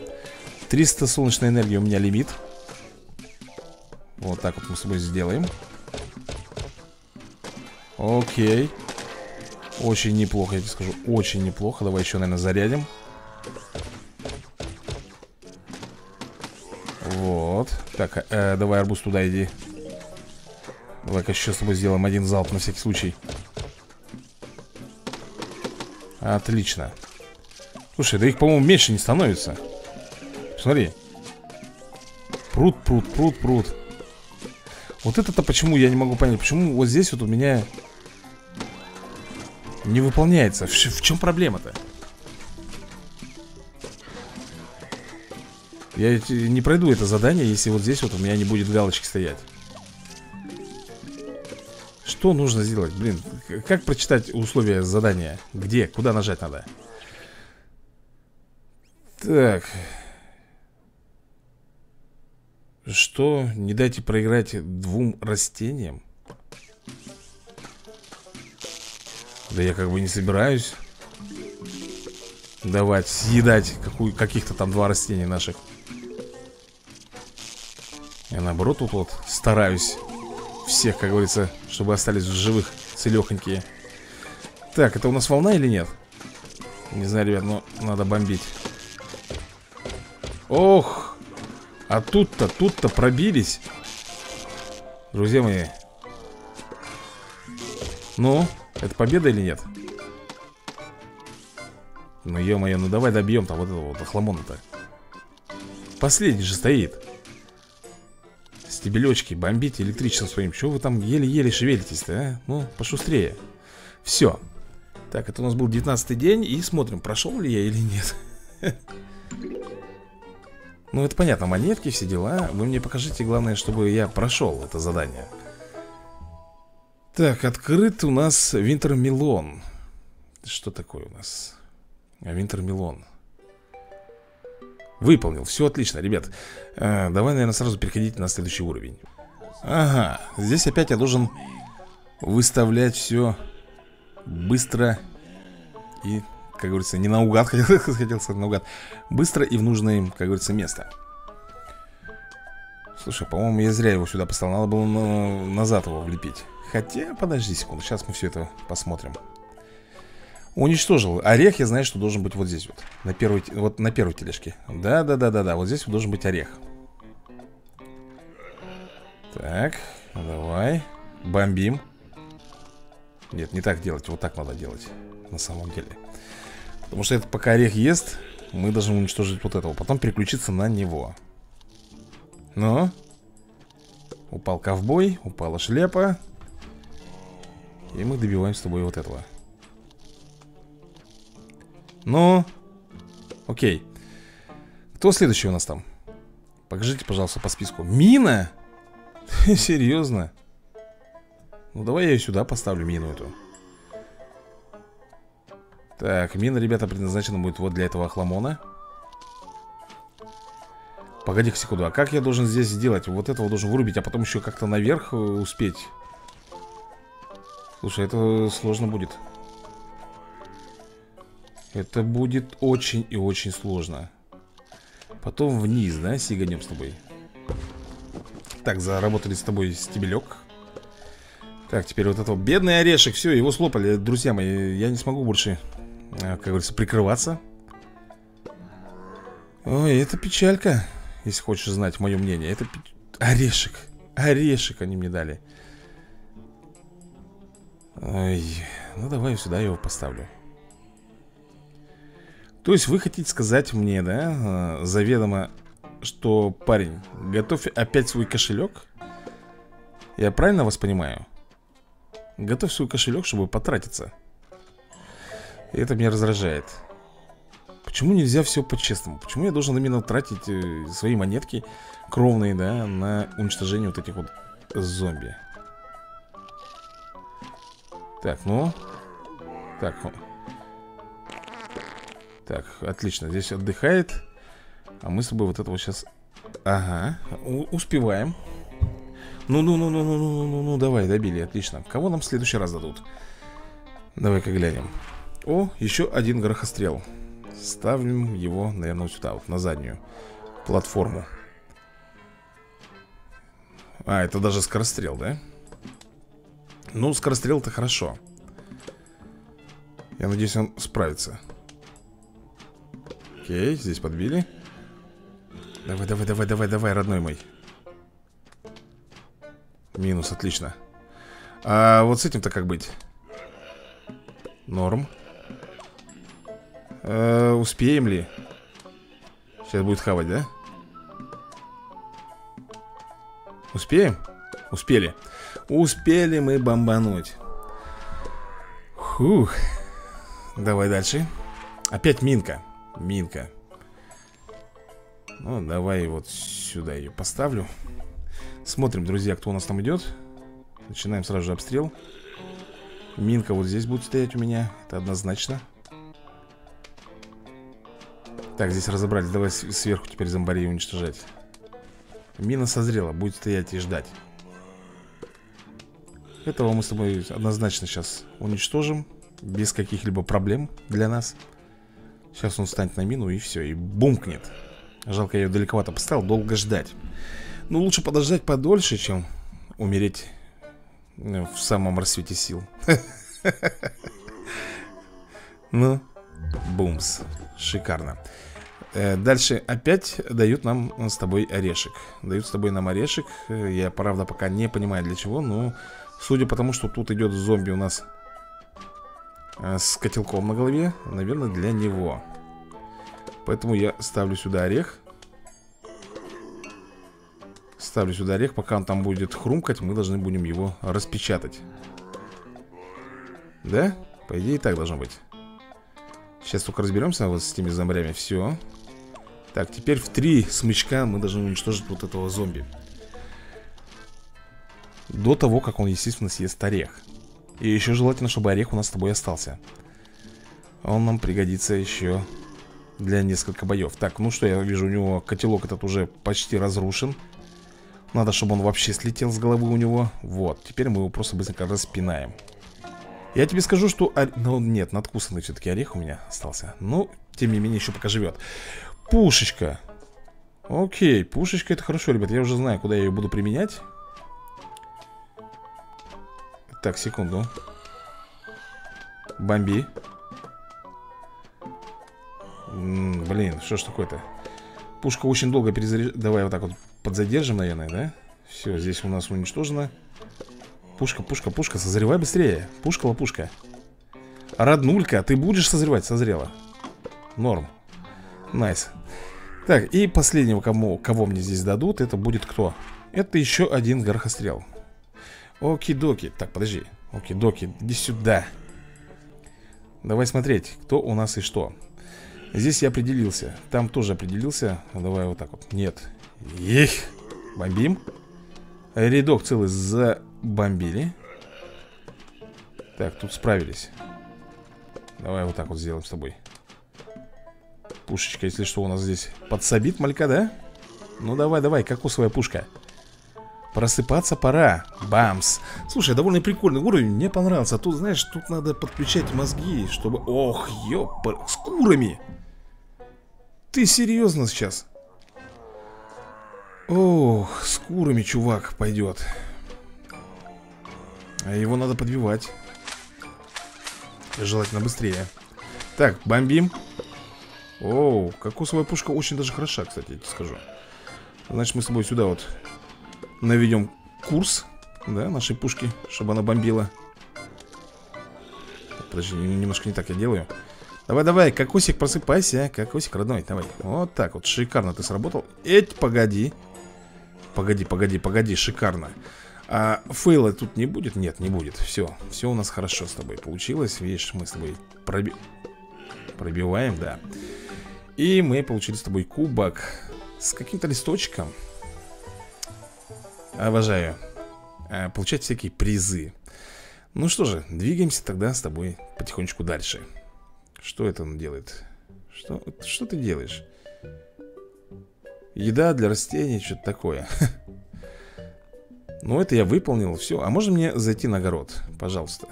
триста солнечной энергии у меня лимит. Вот так вот мы с собой сделаем. Окей. Очень неплохо, я тебе скажу. Очень неплохо. Давай еще, наверное, зарядим. Вот. Так, э, давай, арбуз, туда иди. Давай-ка еще с тобой сделаем один залп на всякий случай. Отлично. Слушай, да их, по-моему, меньше не становится. Смотри. Прут, прут, прут, прут. Вот это-то почему, я не могу понять. Почему вот здесь вот у меня не выполняется. В, в чем проблема-то? Я не пройду это задание, если вот здесь вот у меня не будет галочки стоять. Что нужно сделать? Блин, как прочитать условия задания? Где? Куда нажать надо? Так. Что? Не дайте проиграть двум растениям? Да я как бы не собираюсь давать, съедать каких-то там два растения наших. Я наоборот тут вот стараюсь всех, как говорится, чтобы остались в живых целехонькие. Так, это у нас волна или нет? Не знаю, ребят, но надо бомбить. Ох! А тут-то, тут-то пробились. Друзья мои. Ну, это победа или нет? Ну, ё-моё, ну давай добьем там вот этого вот охламона-то. Последний же стоит. Стебелечки, бомбите электричеством своим. Чего вы там еле-еле шевелитесь-то, а? Ну, пошустрее. Все. Так, это у нас был девятнадцатый день. И смотрим, прошел ли я или нет. Ну, это понятно, монетки, все дела. Вы мне покажите, главное, чтобы я прошел это задание. Так, открыт у нас Винтермилон. Что такое у нас? Винтермилон. Выполнил, все отлично, ребят. э, Давай, наверное, сразу переходить на следующий уровень. Ага, здесь опять я должен выставлять все быстро и, как говорится, не наугад, хотел, хотел сказать наугад. Быстро и в нужное им, как говорится, место. Слушай, по-моему, я зря его сюда поставил. Надо было назад его влепить. Хотя, подожди секунду, сейчас мы все это посмотрим. Уничтожил. Орех, я знаю, что должен быть вот здесь вот. На первой, вот на первой тележке. Да-да-да-да-да, вот здесь вот должен быть орех. Так, давай. Бомбим. Нет, не так делать, вот так надо делать. На самом деле. Потому что это пока орех ест, мы должны уничтожить вот этого. Потом переключиться на него. Но. Упал ковбой, упала шляпа. И мы добиваем с тобой вот этого. Ну, окей. Кто следующий у нас там? Покажите, пожалуйста, по списку. Мина? Серьезно? Ну, давай я ее сюда поставлю, мину эту. Так, мина, ребята, предназначена будет вот для этого охламона. Погоди-ка секунду, а как я должен здесь сделать? Вот этого должен вырубить, а потом еще как-то наверх успеть. Слушай, это сложно будет. Это будет очень и очень сложно. Потом вниз, да, сиганем с тобой. Так, заработали с тобой стебелек. Так, теперь вот этого бедный орешек. Все, его слопали, друзья мои. Я не смогу больше, как говорится, прикрываться. Ой, это печалька. Если хочешь знать мое мнение, это печ... Орешек, орешек они мне дали. Ой, ну давай сюда я его поставлю. То есть вы хотите сказать мне, да, заведомо, что, парень, готовь опять свой кошелек? Я правильно вас понимаю? Готовь свой кошелек, чтобы потратиться. Это меня раздражает. Почему нельзя все по-честному? Почему я должен именно тратить свои монетки кровные, да, на уничтожение вот этих вот зомби? Так, ну. Так, так, отлично. Здесь отдыхает. А мы с тобой вот этого сейчас... Ага, успеваем. Ну-ну-ну-ну-ну-ну-ну-ну, давай, добили, отлично. Кого нам в следующий раз дадут? Давай-ка глянем. О, еще один горохострел. Ставим его, наверное, вот сюда, вот на заднюю платформу. А, это даже скорострел, да? Ну, скорострел-то хорошо. Я надеюсь, он справится. Окей, здесь подбили. Давай-давай-давай-давай-давай, родной мой. Минус, отлично. А вот с этим-то как быть? Норм. А, успеем ли? Сейчас будет хавать, да? Успеем? Успели. Успели мы бомбануть. Фух. Давай дальше. Опять минка. Минка. Ну, давай вот сюда ее поставлю. Смотрим, друзья, кто у нас там идет. Начинаем сразу же обстрел. Минка вот здесь будет стоять у меня. Это однозначно. Так, здесь разобрались. Давай сверху теперь зомбарей уничтожать. Мина созрела. Будет стоять и ждать. Этого мы с тобой однозначно сейчас уничтожим. Без каких-либо проблем для нас. Сейчас он встанет на мину и все. И бумкнет. Жалко, я ее далековато поставил. Долго ждать. Ну, лучше подождать подольше, чем умереть в самом расцвете сил. Ну, бумс. Шикарно. Дальше опять дают нам с тобой орешек. Дают с тобой нам орешек. Я, правда, пока не понимаю, для чего. Но, судя по тому, что тут идет зомби у нас с котелком на голове, наверное, для него. Поэтому я ставлю сюда орех. Ставлю сюда орех, пока он там будет хрумкать, мы должны будем его распечатать. Да? По идее так должно быть. Сейчас только разберемся вот с этими зомбарями. Все. Так, теперь в три смычка мы должны уничтожить вот этого зомби. До того, как он, естественно, съест орех. И еще желательно, чтобы орех у нас с тобой остался. Он нам пригодится еще для нескольких боев. Так, ну что, я вижу, у него котелок этот уже почти разрушен. Надо, чтобы он вообще слетел с головы у него. Вот, теперь мы его просто быстренько распинаем. Я тебе скажу, что... О... Ну, нет, надкусанный все-таки орех у меня остался. Но, тем не менее, еще пока живет. Пушечка. Окей, пушечка, это хорошо, ребят. Я уже знаю, куда я ее буду применять. Так, секунду. Бомби. М-м, блин, что ж такое-то? Пушка очень долго перезаряжается. Давай вот так вот подзадержим, наверное, да? Все, здесь у нас уничтожено. Пушка, пушка, пушка, созревай быстрее. Пушка, лопушка. Роднулька, ты будешь созревать? Созрела. Норм. Найс. Так, и последнего, кому, кого мне здесь дадут, это будет кто? Это еще один горохострел. Оки-доки. Так, подожди. Оки-доки, иди сюда. Давай смотреть, кто у нас и что. Здесь я определился. Там тоже определился. Давай вот так вот. Нет. Ех. Бомбим. Рядок целый забомбили. Так, тут справились. Давай вот так вот сделаем с тобой. Пушечка, если что, у нас здесь подсобит малька, да? Ну давай, давай, кокосовая пушка. Просыпаться пора. Бамс. Слушай, довольно прикольный уровень, мне понравился. А тут, знаешь, тут надо подключать мозги, чтобы... Ох, ёпар... С курами! Ты серьезно сейчас? Ох, с курами чувак пойдет. А его надо подбивать. Желательно быстрее. Так, бомбим. Оу, кокосовая пушка очень даже хороша, кстати, я тебе скажу. Значит, мы с тобой сюда вот наведем курс, да, нашей пушки, чтобы она бомбила. Подожди, немножко не так я делаю. Давай-давай, кокосик, просыпайся. Кокосик, родной, давай. Вот так вот, шикарно ты сработал. Эть, погоди. Погоди, погоди, погоди, шикарно. А, фейла тут не будет? Нет, не будет. Все, все у нас хорошо с тобой получилось. Видишь, мы с тобой проби... пробиваем, да. И мы получили с тобой кубок с каким-то листочком. Обожаю а, получать всякие призы. Ну что же, двигаемся тогда с тобой потихонечку дальше. Что это он делает? Что, что ты делаешь? Еда для растений, что-то такое. Ну, это я выполнил, все. А можно мне зайти на огород, пожалуйста?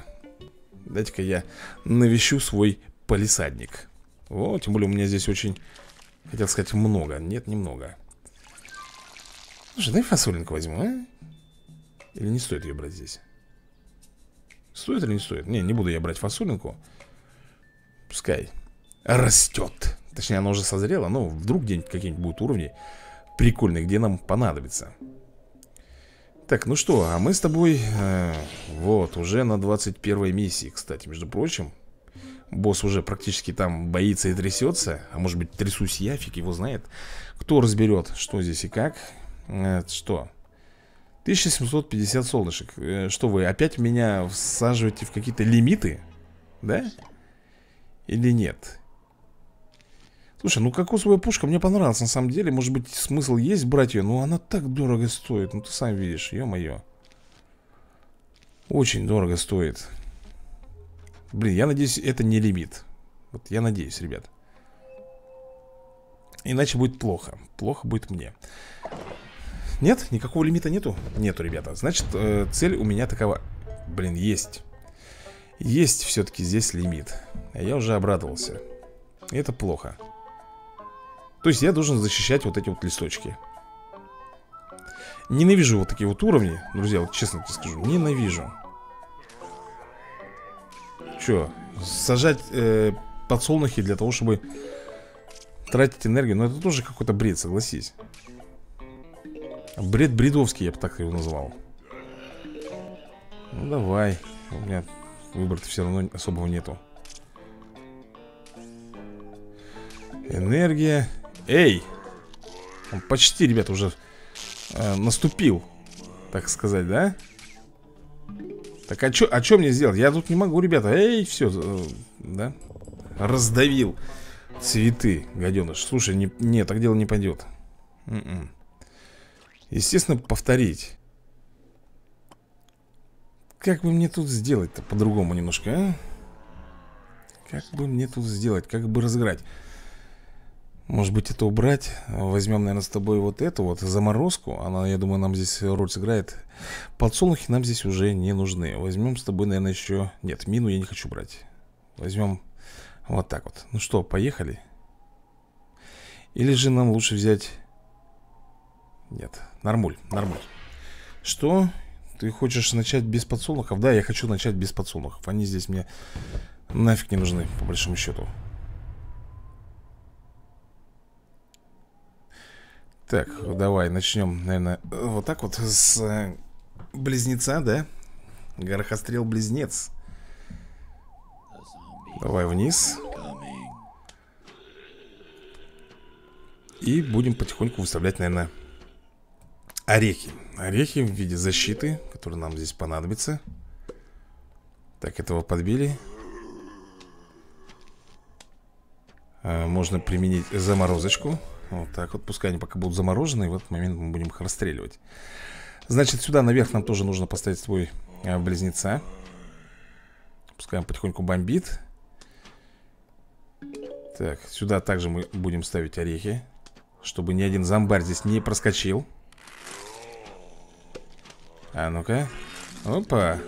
Дайте-ка я навещу свой палисадник. О, тем более у меня здесь очень, хотел сказать, много. Нет, немного. Слушай, дай фасолинку возьму, а? Или не стоит ее брать здесь? Стоит или не стоит? Не, не буду я брать фасолинку. Пускай растет. Точнее, она уже созрела, но вдруг где-нибудь какие-нибудь будут уровни прикольные, где нам понадобится. Так, ну что, а мы с тобой э, вот, уже на двадцать первой миссии. Кстати, между прочим, босс уже практически там боится и трясется. А может быть, трясусь я, фиг его знает. Кто разберет, что здесь и как. э, Что? тысяча семьсот пятьдесят солнышек. э, Что вы, опять меня всаживаете в какие-то лимиты? Да? Или нет? Слушай, ну кокосовая пушка мне понравилась на самом деле. Может быть, смысл есть брать ее, но она так дорого стоит. Ну ты сам видишь, ё-моё. Очень дорого стоит. Блин, я надеюсь, это не лимит. Вот я надеюсь, ребят. Иначе будет плохо. Плохо будет мне. Нет? Никакого лимита нету? Нету, ребята. Значит, э, цель у меня такова. Блин, есть. Есть все-таки здесь лимит. А я уже обрадовался. Это плохо. То есть я должен защищать вот эти вот листочки. Ненавижу вот такие вот уровни. Друзья, вот честно тебе скажу, ненавижу. Че, сажать э, подсолнухи для того, чтобы тратить энергию. Но это тоже какой-то бред, согласись. Бред бредовский, я бы так его назвал. Ну давай. У меня выбора-то все равно особого нету. Энергия. Эй! Он почти, ребята, уже э, наступил, так сказать, да? Так, а чё, а чё мне сделать? Я тут не могу, ребята. Эй, все, э, да? Раздавил цветы, гаденыш. Слушай, не, не, так дело не пойдет. Mm-mm. Естественно, повторить. Как бы мне тут сделать-то по-другому немножко, а? Как бы мне тут сделать? Как бы разыграть? Может быть, это убрать. Возьмем, наверное, с тобой вот эту вот заморозку. Она, я думаю, нам здесь роль сыграет. Подсолнухи нам здесь уже не нужны. Возьмем с тобой, наверное, еще... Нет, мину я не хочу брать. Возьмем вот так вот. Ну что, поехали? Или же нам лучше взять... Нет, нормуль, нормуль. Что? Ты хочешь начать без подсолнухов? Да, я хочу начать без подсолнухов. Они здесь мне нафиг не нужны, по большому счету. Так, давай начнем, наверное, вот так вот с э, близнеца, да? Горохострел-близнец. Давай вниз. И будем потихоньку выставлять, наверное, орехи. Орехи в виде защиты, которые нам здесь понадобятся. Так, этого подбили. А, можно применить заморозочку. Вот так вот, пускай они пока будут заморожены. И в этот момент мы будем их расстреливать. Значит, сюда наверх нам тоже нужно поставить свой э, близнеца. Пускай он потихоньку бомбит. Так, сюда также мы будем ставить орехи, чтобы ни один зомбарь здесь не проскочил. А ну-ка. Опа.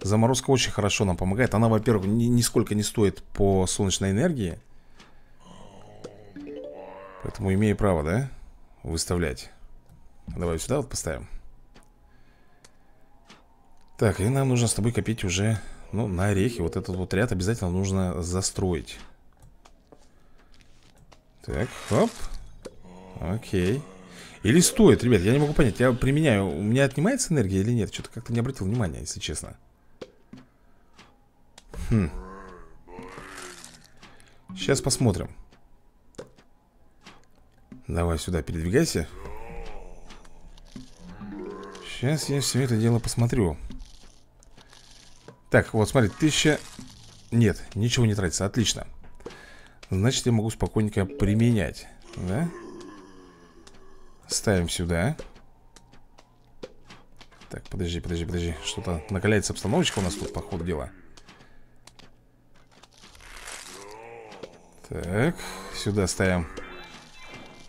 Заморозка очень хорошо нам помогает. Она, во-первых, ни нисколько не стоит по солнечной энергии. Поэтому имею право, да? Выставлять. Давай сюда вот поставим. Так, и нам нужно с тобой копить уже, ну, на орехи. Вот этот вот ряд обязательно нужно застроить. Так, оп. Окей. Или стоит, ребят, я не могу понять. Я применяю, у меня отнимается энергия или нет? Что-то как-то не обратил внимания, если честно. Хм. Сейчас посмотрим. Давай сюда передвигайся. Сейчас я все это дело посмотрю. Так, вот, смотри, тысяча... Нет, ничего не тратится, отлично. Значит, я могу спокойненько применять, да? Ставим сюда. Так, подожди, подожди, подожди. Что-то накаляется обстановочка у нас тут, по ходу дела. Так, сюда ставим.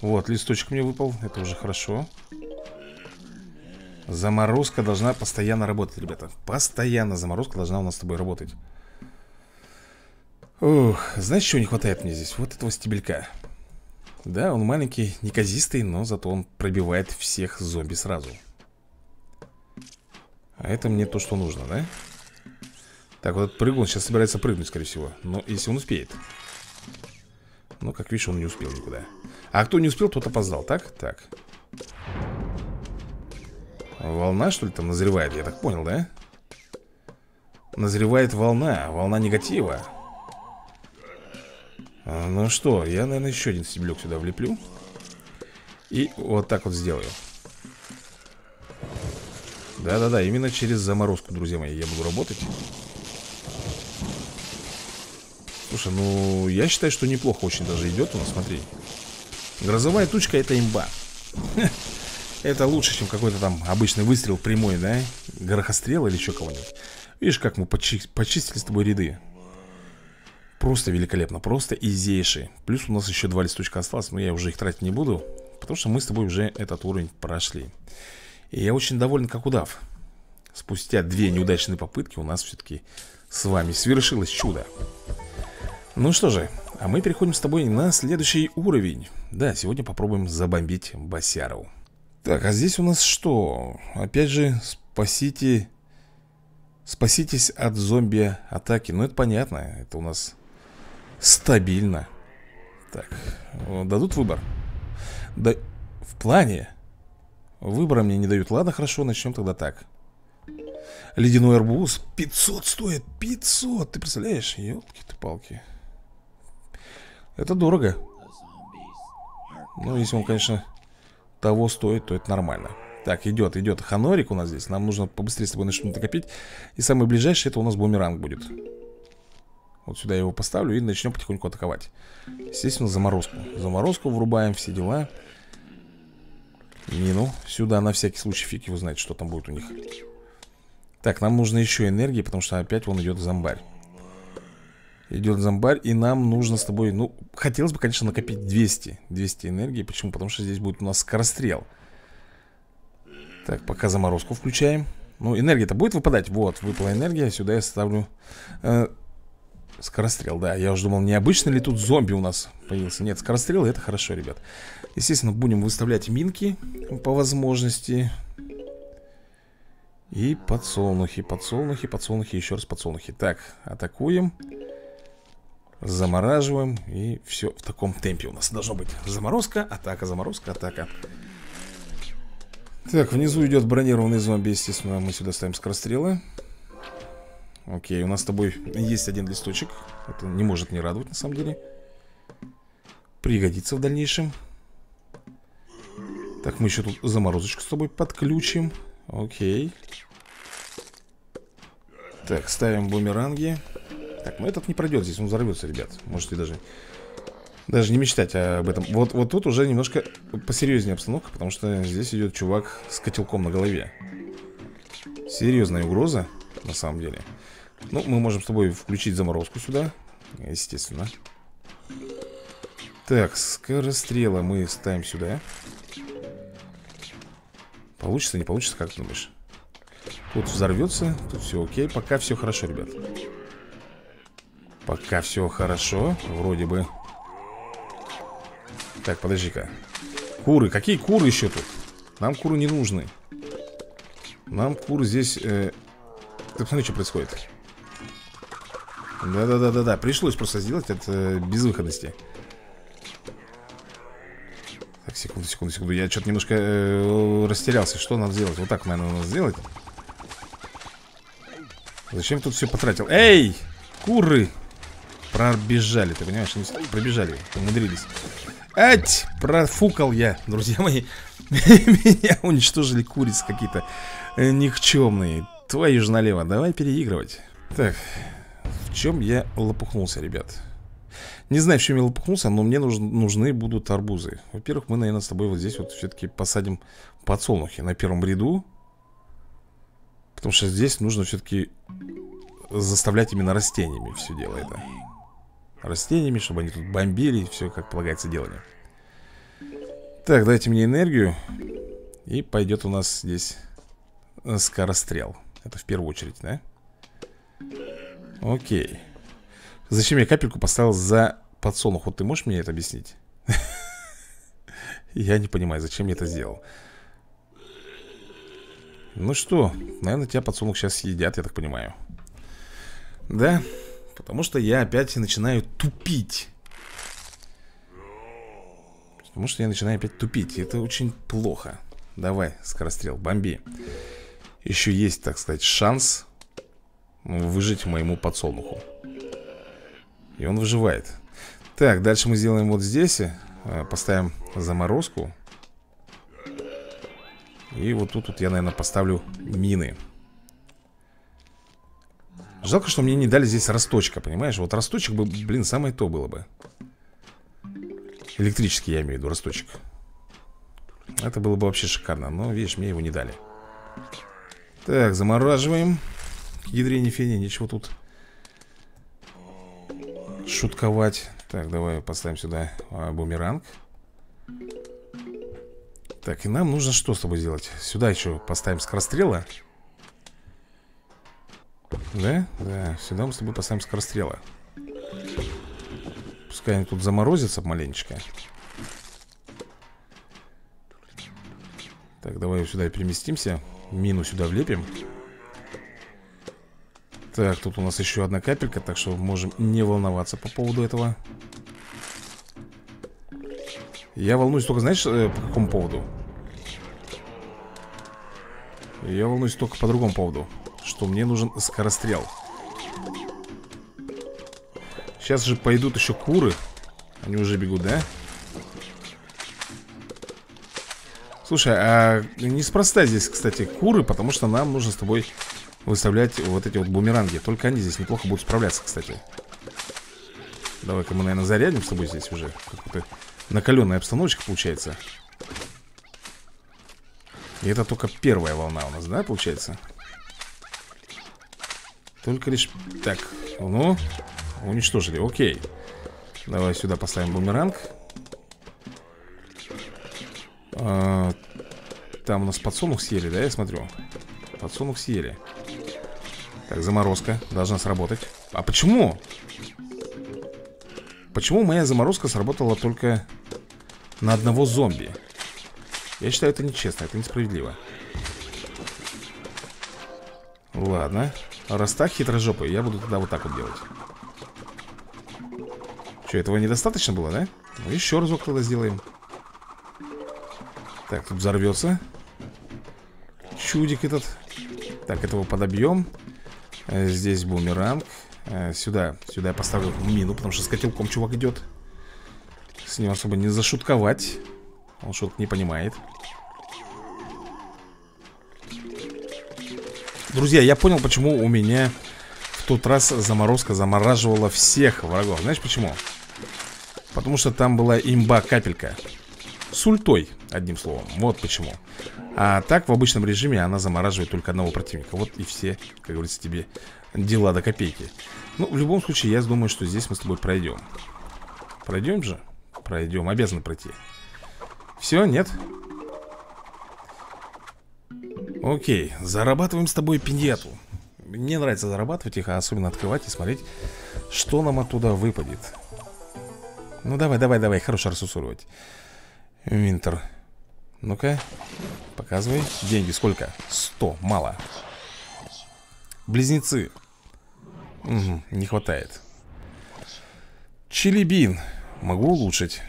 Вот, листочек мне выпал, это уже хорошо. Заморозка должна постоянно работать, ребята. Постоянно заморозка должна у нас с тобой работать. Ух, знаешь, чего не хватает мне здесь? Вот этого стебелька. Да, он маленький, неказистый, но зато он пробивает всех зомби сразу. А это мне то, что нужно, да? Так, вот этот прыгун сейчас собирается прыгнуть, скорее всего. Но если он успеет. Ну, как видишь, он не успел никуда. А кто не успел, тот опоздал, так? Так. Волна, что ли, там назревает, я так понял, да? Назревает волна, волна негатива. Ну что, я, наверное, еще один стеблек сюда влеплю. И вот так вот сделаю. Да-да-да, именно через заморозку, друзья мои, я буду работать. Слушай, ну, я считаю, что неплохо очень даже идет у нас, смотри. Грозовая тучка — это имба. Это лучше, чем какой-то там обычный выстрел прямой, да? Горохострел или еще кого-нибудь. Видишь, как мы почи- почистили с тобой ряды. Просто великолепно, просто изейший. Плюс у нас еще два листочка осталось, но я уже их тратить не буду, потому что мы с тобой уже этот уровень прошли. И я очень доволен, как удав. Спустя две неудачные попытки у нас все-таки с вами свершилось чудо. Ну что же, а мы переходим с тобой на следующий уровень. Да, сегодня попробуем забомбить босяру. Так, а здесь у нас что? Опять же, спасите... Спаситесь от зомби-атаки. Ну это понятно, это у нас... Стабильно. Так, дадут выбор. Да, в плане выбора мне не дают. Ладно, хорошо, начнем тогда так. Ледяной арбуз пятьсот стоит, пятьсот, ты представляешь? Ёлки-то-палки. Это дорого. Ну, если он, конечно, того стоит, то это нормально. Так, идет, идет ханорик у нас здесь. Нам нужно побыстрее с тобой на что-то накопить. И самый ближайший, это у нас бумеранг будет. Вот сюда я его поставлю и начнем потихоньку атаковать. Естественно, заморозку. Заморозку врубаем, все дела. Мину сюда, на всякий случай, фиг его знает, что там будет у них. Так, нам нужно еще энергии, потому что опять вон идет зомбарь. Идет зомбарь, и нам нужно с тобой, ну, хотелось бы, конечно, накопить двести энергии. Почему? Потому что здесь будет у нас скорострел. Так, пока заморозку включаем. Ну, энергия-то будет выпадать? Вот, выпала энергия, сюда я ставлю... Э Скорострел, да, я уже думал, необычно ли тут зомби у нас появился. Нет, скорострел, это хорошо, ребят. Естественно, будем выставлять минки по возможности. И подсолнухи, подсолнухи, подсолнухи, еще раз подсолнухи. Так, атакуем. Замораживаем. И все в таком темпе у нас должно быть. Заморозка, атака, заморозка, атака. Так, внизу идет бронированный зомби, естественно, мы сюда ставим скорострелы. Окей, у нас с тобой есть один листочек. Это не может не радовать, на самом деле. Пригодится в дальнейшем. Так, мы еще тут заморозочку с тобой подключим. Окей. Так, ставим бумеранги. Так, ну этот не пройдет здесь, он взорвется, ребят. Можете даже даже не мечтать об этом. Вот, вот тут уже немножко посерьезнее обстановка, потому что здесь идет чувак с котелком на голове. Серьезная угроза, на самом деле. Ну, мы можем с тобой включить заморозку сюда, естественно. Так, скорострела мы ставим сюда. Получится, не получится, как ты думаешь? Тут взорвется, тут все окей. Пока все хорошо, ребят. Пока все хорошо, вроде бы. Так, подожди-ка. Куры, какие куры еще тут? Нам куры не нужны. Нам куры здесь... Э... Ты посмотри, что происходит. Да-да-да-да-да. Пришлось просто сделать это без выходности. Так, секунду, секунду, секунду. Я что-то немножко э, растерялся. Что надо сделать? Вот так, наверное, надо сделать. Зачем тут все потратил? Эй! Куры! Пробежали, ты понимаешь? Они пробежали, умудрились. Ать! Профукал я, друзья мои. Меня уничтожили курицы какие-то. никчемный. Твою же налево, давай переигрывать. Так, в чем я лопухнулся, ребят? Не знаю, в чем я лопухнулся, но мне нуж нужны будут арбузы. Во-первых, мы, наверное, с тобой вот здесь вот все-таки посадим подсолнухи на первом ряду. Потому что здесь нужно все-таки заставлять именно растениями все дело это. Растениями, чтобы они тут бомбили, все как полагается делали. Так, дайте мне энергию. И пойдет у нас здесь скорострел. Это в первую очередь, да? Окей. Зачем я капельку поставил за подсолнух? Вот ты можешь мне это объяснить? Я не понимаю, зачем я это сделал. Ну что, наверное, тебя подсолнух сейчас съедят, я так понимаю. Да? Потому что я опять начинаю тупить. Потому что я начинаю опять тупить. Это очень плохо. Давай, скорострел, бомби. Еще есть, так сказать, шанс выжить моему подсолнуху. И он выживает. Так, дальше мы сделаем вот здесь. Поставим заморозку. И вот тут вот я, наверное, поставлю мины. Жалко, что мне не дали здесь росточка, понимаешь? Вот росточек бы, блин, самое то было бы. Электрический, я имею в виду, росточек. Это было бы вообще шикарно. Но, видишь, мне его не дали. Так, замораживаем. Ядрение фени, ничего тут шутковать. Так, давай поставим сюда а, бумеранг. Так, и нам нужно что с тобой сделать? Сюда еще поставим скорострела. Да? Да, сюда мы с тобой поставим скорострела. Пускай они тут заморозятся маленечко. Так, давай сюда переместимся. Мину сюда влепим. Так, тут у нас еще одна капелька, так что можем не волноваться по поводу этого. Я волнуюсь только, знаешь, по какому поводу? Я волнуюсь только по другому поводу. Что мне нужен скорострел. Сейчас же пойдут еще куры. Они уже бегут, да? Слушай, а неспроста здесь, кстати, куры, потому что нам нужно с тобой выставлять вот эти вот бумеранги. Только они здесь неплохо будут справляться, кстати. Давай-ка мы, наверное, зарядим с тобой здесь уже. Какая-то накаленная обстановочка получается. И это только первая волна у нас, да, получается? Только лишь... Так, ну... Уничтожили, окей. Давай сюда поставим бумеранг. а, Там у нас подсолнух съели, да, я смотрю. Подсолнух съели. Так, заморозка должна сработать. А почему? Почему моя заморозка сработала только на одного зомби? Я считаю, это нечестно, это несправедливо. Ладно. Раз так, хитрожопый, я буду тогда вот так вот делать. Что, этого недостаточно было, да? Ну, еще разок тогда сделаем. Так, тут взорвется чудик этот. Так, этого подобьем. Здесь бумеранг. Сюда, сюда я поставлю мину, потому что с котелком чувак идет. С ним особо не зашутковать. Он что-то не понимает. Друзья, я понял, почему у меня в тот раз заморозка замораживала всех врагов. Знаешь почему? Потому что там была имба-капелька. С ультой, одним словом. Вот почему. А так, в обычном режиме она замораживает только одного противника. Вот и все, как говорится, тебе дела до копейки. Ну, в любом случае, я думаю, что здесь мы с тобой пройдем. Пройдем же? Пройдем, обязаны пройти. Все, нет? Окей, зарабатываем с тобой пиньяту. Мне нравится зарабатывать их, а особенно открывать и смотреть, что нам оттуда выпадет. Ну, давай, давай, давай, хорошо рассусуривать. Винтер. Ну-ка, показывай. Деньги сколько? сто, мало. Близнецы. Угу, не хватает. Челебин. Могу улучшить.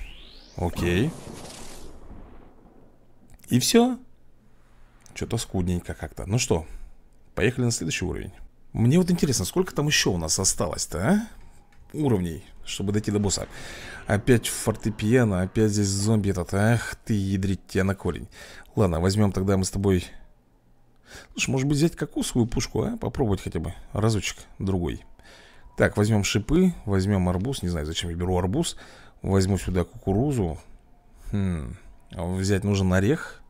Окей. И все. Что-то скудненько как-то. Ну что, поехали на следующий уровень. Мне вот интересно, сколько там еще у нас осталось-то, а? Уровней, чтобы дойти до босса. Опять фортепиано, опять здесь зомби этот. Ах ты, ядрить тебя на корень. Ладно, возьмем тогда мы с тобой Слушай, может быть, взять кокосовую пушку, а? Попробовать хотя бы разочек другой. Так, возьмем шипы, возьмем арбуз. Не знаю, зачем я беру арбуз. Возьму сюда кукурузу. Хм. Взять нужен орех.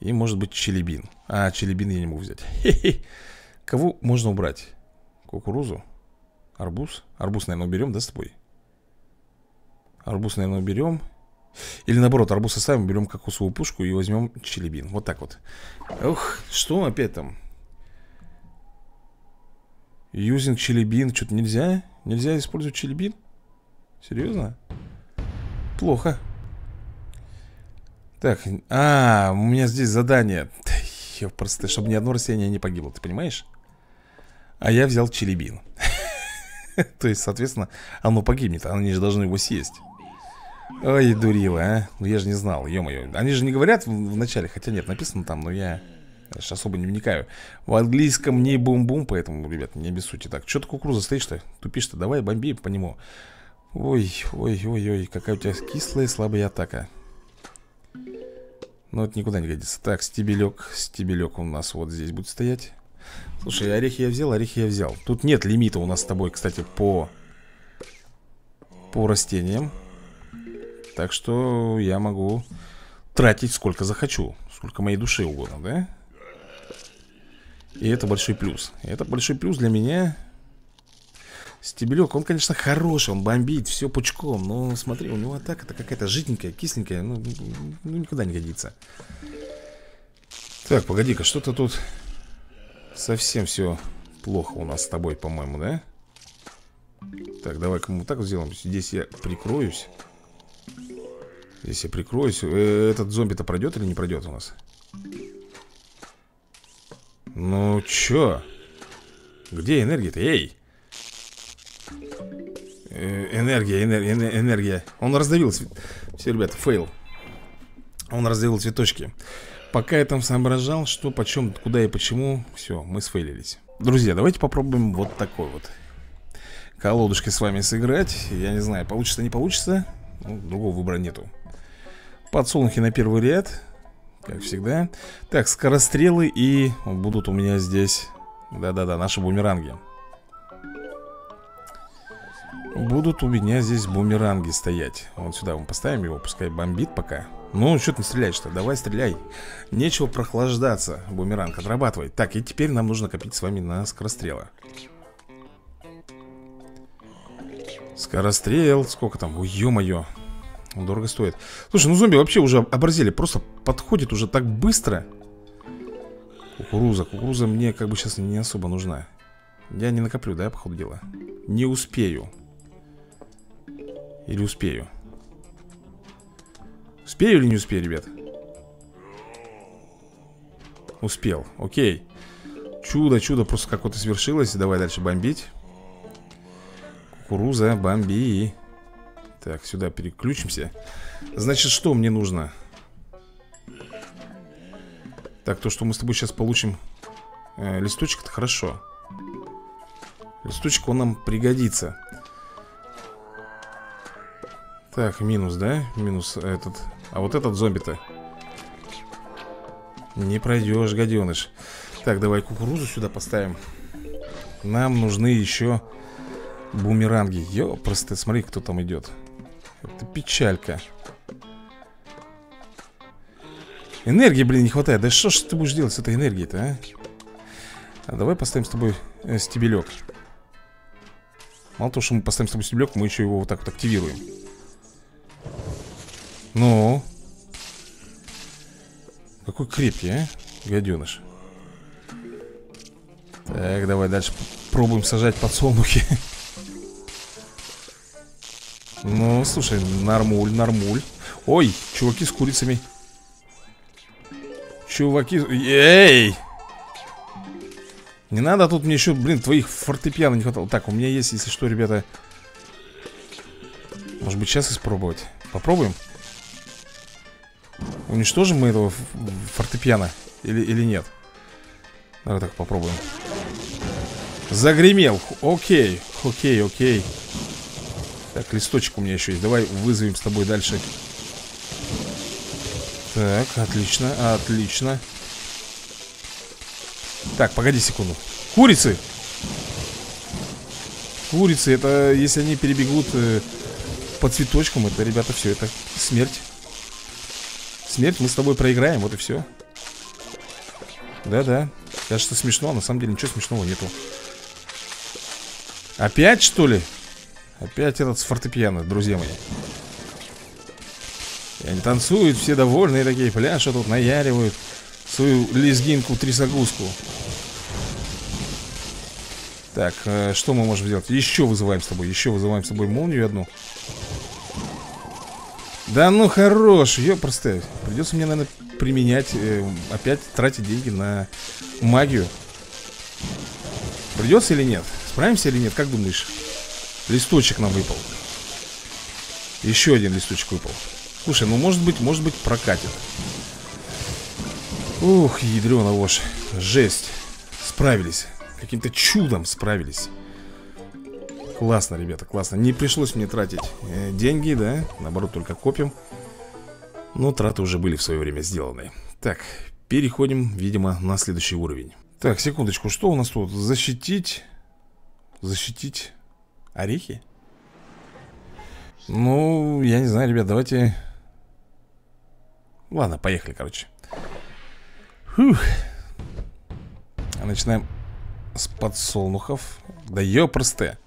И, может быть, челебин. А, челебин я не могу взять. Хе-хе. Кого можно убрать? Кукурузу? Арбуз? Арбуз, наверное, уберем, да, с тобой? Арбуз, наверное, уберем. Или наоборот, арбуз оставим, берем кокосовую пушку и возьмем челебин. Вот так вот. Ух, что опять там? Юзинг челебин. Что-то нельзя? Нельзя использовать челебин? Серьезно? Плохо. Так, а, у меня здесь задание. Я просто, чтобы ни одно растение не погибло, ты понимаешь? А я взял челебин. То есть, соответственно, оно погибнет. Они же должны его съесть. Ой, дурила, а. Ну я же не знал, ё-моё. Они же не говорят в начале, хотя нет, написано там, но я сейчас особо не вникаю. В английском не бум-бум, поэтому, ребят, не обессудьте. Так, что ты кукуруза стоишь-то? Тупишь-то, давай бомби по нему. Ой, ой, ой, ой, какая у тебя кислая и слабая атака. Ну это никуда не годится. Так, стебелек, стебелек у нас вот здесь будет стоять. Слушай, орехи я взял, орехи я взял. Тут нет лимита у нас с тобой, кстати, по по растениям. Так что я могу тратить сколько захочу, сколько моей душе угодно, да? И это большой плюс. Это большой плюс для меня. Стебелек, он, конечно, хороший, он бомбит все пучком. Но смотри, у него атака-то какая-то жиденькая, кисленькая, ну, ну никуда не годится. Так, погоди-ка, что-то тут совсем все плохо у нас с тобой, по-моему, да? Так, давай-ка мы так сделаем. Здесь я прикроюсь. Здесь я прикроюсь. Этот зомби-то пройдет или не пройдет у нас? Ну, че? Где энергия-то? Эй! Энергия, энергия, энергия. Он раздавил цвет... Все, ребята, фейл. Он раздавил цветочки. Пока я там соображал, что, почем, куда и почему. Все, мы сфейлились. Друзья, давайте попробуем вот такой вот колодушки с вами сыграть. Я не знаю, получится, не получится. Ну, другого выбора нету. Подсолнухи на первый ряд, как всегда. Так, скорострелы и будут у меня здесь. Да-да-да, наши бумеранги. Будут у меня здесь бумеранги стоять. Вот сюда мы поставим его, пускай бомбит пока. Ну, что ты стреляешь-то? Давай стреляй. Нечего прохлаждаться. Бумеранг отрабатывай. Так, и теперь нам нужно копить с вами на скорострела. Скорострел. Сколько там? Ой, ё-моё. Он дорого стоит. Слушай, ну зомби вообще уже оборзели. Просто подходит уже так быстро. Кукуруза. Кукуруза мне как бы сейчас не особо нужна. Я не накоплю, да, по ходу дела? Не успею. Или успею? Успею или не успею, ребят? Успел, окей. Чудо, чудо просто какое-то свершилось. Давай дальше бомбить. Кукуруза, бомби. Так, сюда переключимся. Значит, что мне нужно? Так, то, что мы с тобой сейчас получим э, листочек, это хорошо. Листочек, он нам пригодится. Так, минус, да? Минус этот. А вот этот зомби-то не пройдешь, гаденыш. Так, давай кукурузу сюда поставим. Нам нужны еще бумеранги. Ё, просто смотри, кто там идет. Это печалька. Энергии, блин, не хватает. Да что ж ты будешь делать с этой энергией-то, а? А давай поставим с тобой э, стебелек. Мало того, что мы поставим с тобой стебелек, мы еще его вот так вот активируем. Ну, какой крепкий, а, гаденыш. Так, давай дальше пробуем сажать подсолнухи. Ну, слушай, нормуль, нормуль. Ой, чуваки с курицами. Чуваки, эй! Не надо, тут мне еще, блин, твоих фортепиано не хватало. Так, у меня есть, если что, ребята. Может быть, сейчас испробовать. Попробуем. Уничтожим мы этого фортепиано или, или нет? Давай так попробуем. Загремел. Окей, окей, окей. Так, листочек у меня еще есть. Давай вызовем с тобой дальше. Так, отлично, отлично. Так, погоди секунду. Курицы. Курицы, это если они перебегут э, по цветочкам, это, ребята, все, это смерть. Смерть, мы с тобой проиграем, вот и все. Да-да. Кажется, смешно, а на самом деле ничего смешного нету. Опять, что ли? Опять этот с фортепиано, друзья мои. И они танцуют, все довольные такие, пляшут, тут наяривают свою лезгинку-трясогузку. Так, э, что мы можем сделать? Еще вызываем с тобой, еще вызываем с тобой молнию одну. Да ну хорош, ёпростай. Придется мне, наверное, применять, э, опять тратить деньги на магию. Придется или нет? Справимся или нет? Как думаешь? Листочек нам выпал. Еще один листочек выпал. Слушай, ну может быть, может быть прокатит. Ух, ядрёна вошь. Жесть. Справились. Каким-то чудом справились. Классно, ребята, классно. Не пришлось мне тратить э, деньги, да. Наоборот, только копим. Но траты уже были в свое время сделаны. Так, переходим, видимо, на следующий уровень. Так, секундочку, что у нас тут? Защитить. Защитить орехи? Ну, я не знаю, ребят, давайте. Ладно, поехали, короче. Фух. Начинаем с подсолнухов. Да ёпросте.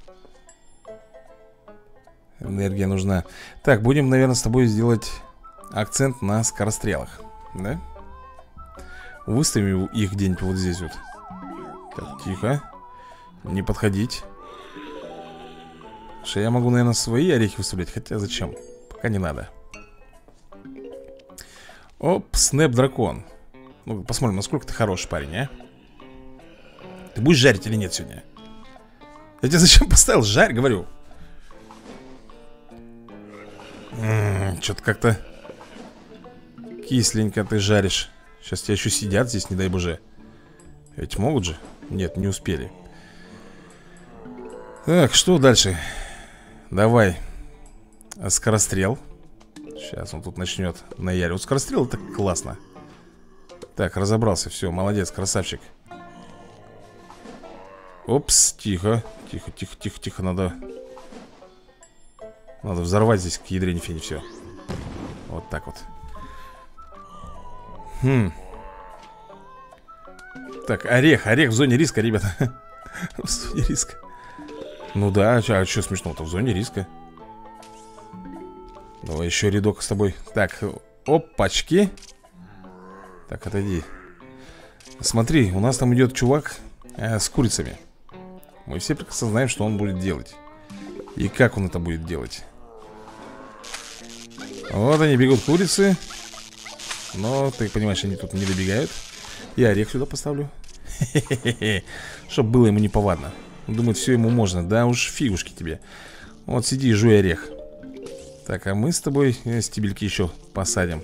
Энергия нужна. Так, будем, наверное, с тобой сделать акцент на скорострелах. Да? Выставим их где-нибудь вот здесь вот. Так, тихо. Не подходить. Что я могу, наверное, свои орехи выставлять. Хотя зачем? Пока не надо. Оп, снэп-дракон. Ну, посмотрим, насколько ты хороший парень, а? Ты будешь жарить или нет сегодня? Я тебе зачем поставил? Жарь, говорю. Что-то как-то кисленько ты жаришь. Сейчас тебя еще сидят здесь, не дай боже. Ведь могут же? Нет, не успели. Так, что дальше? Давай скорострел. Сейчас он тут начнет наяривать. Вот скорострел, это классно. Так, разобрался, все, молодец, красавчик. Опс, тихо, тихо, тихо, тихо, тихо, надо. Надо взорвать здесь к ядрене фени все. Вот так вот. Хм. Так, орех, орех в зоне риска, ребята. В зоне риска. Ну да, а что смешного-то, в зоне риска. Давай еще рядок с тобой. Так, опачки. Так, отойди. Смотри, у нас там идет чувак э, с курицами. Мы все прекрасно знаем, что он будет делать. И как он это будет делать. Вот они бегут курицы. Но, ты понимаешь, они тут не добегают. Я орех сюда поставлю. Чтоб было ему неповадно. Думает, все ему можно. Да уж, фигушки тебе. Вот сиди и жуй орех. Так, а мы с тобой стебельки еще посадим.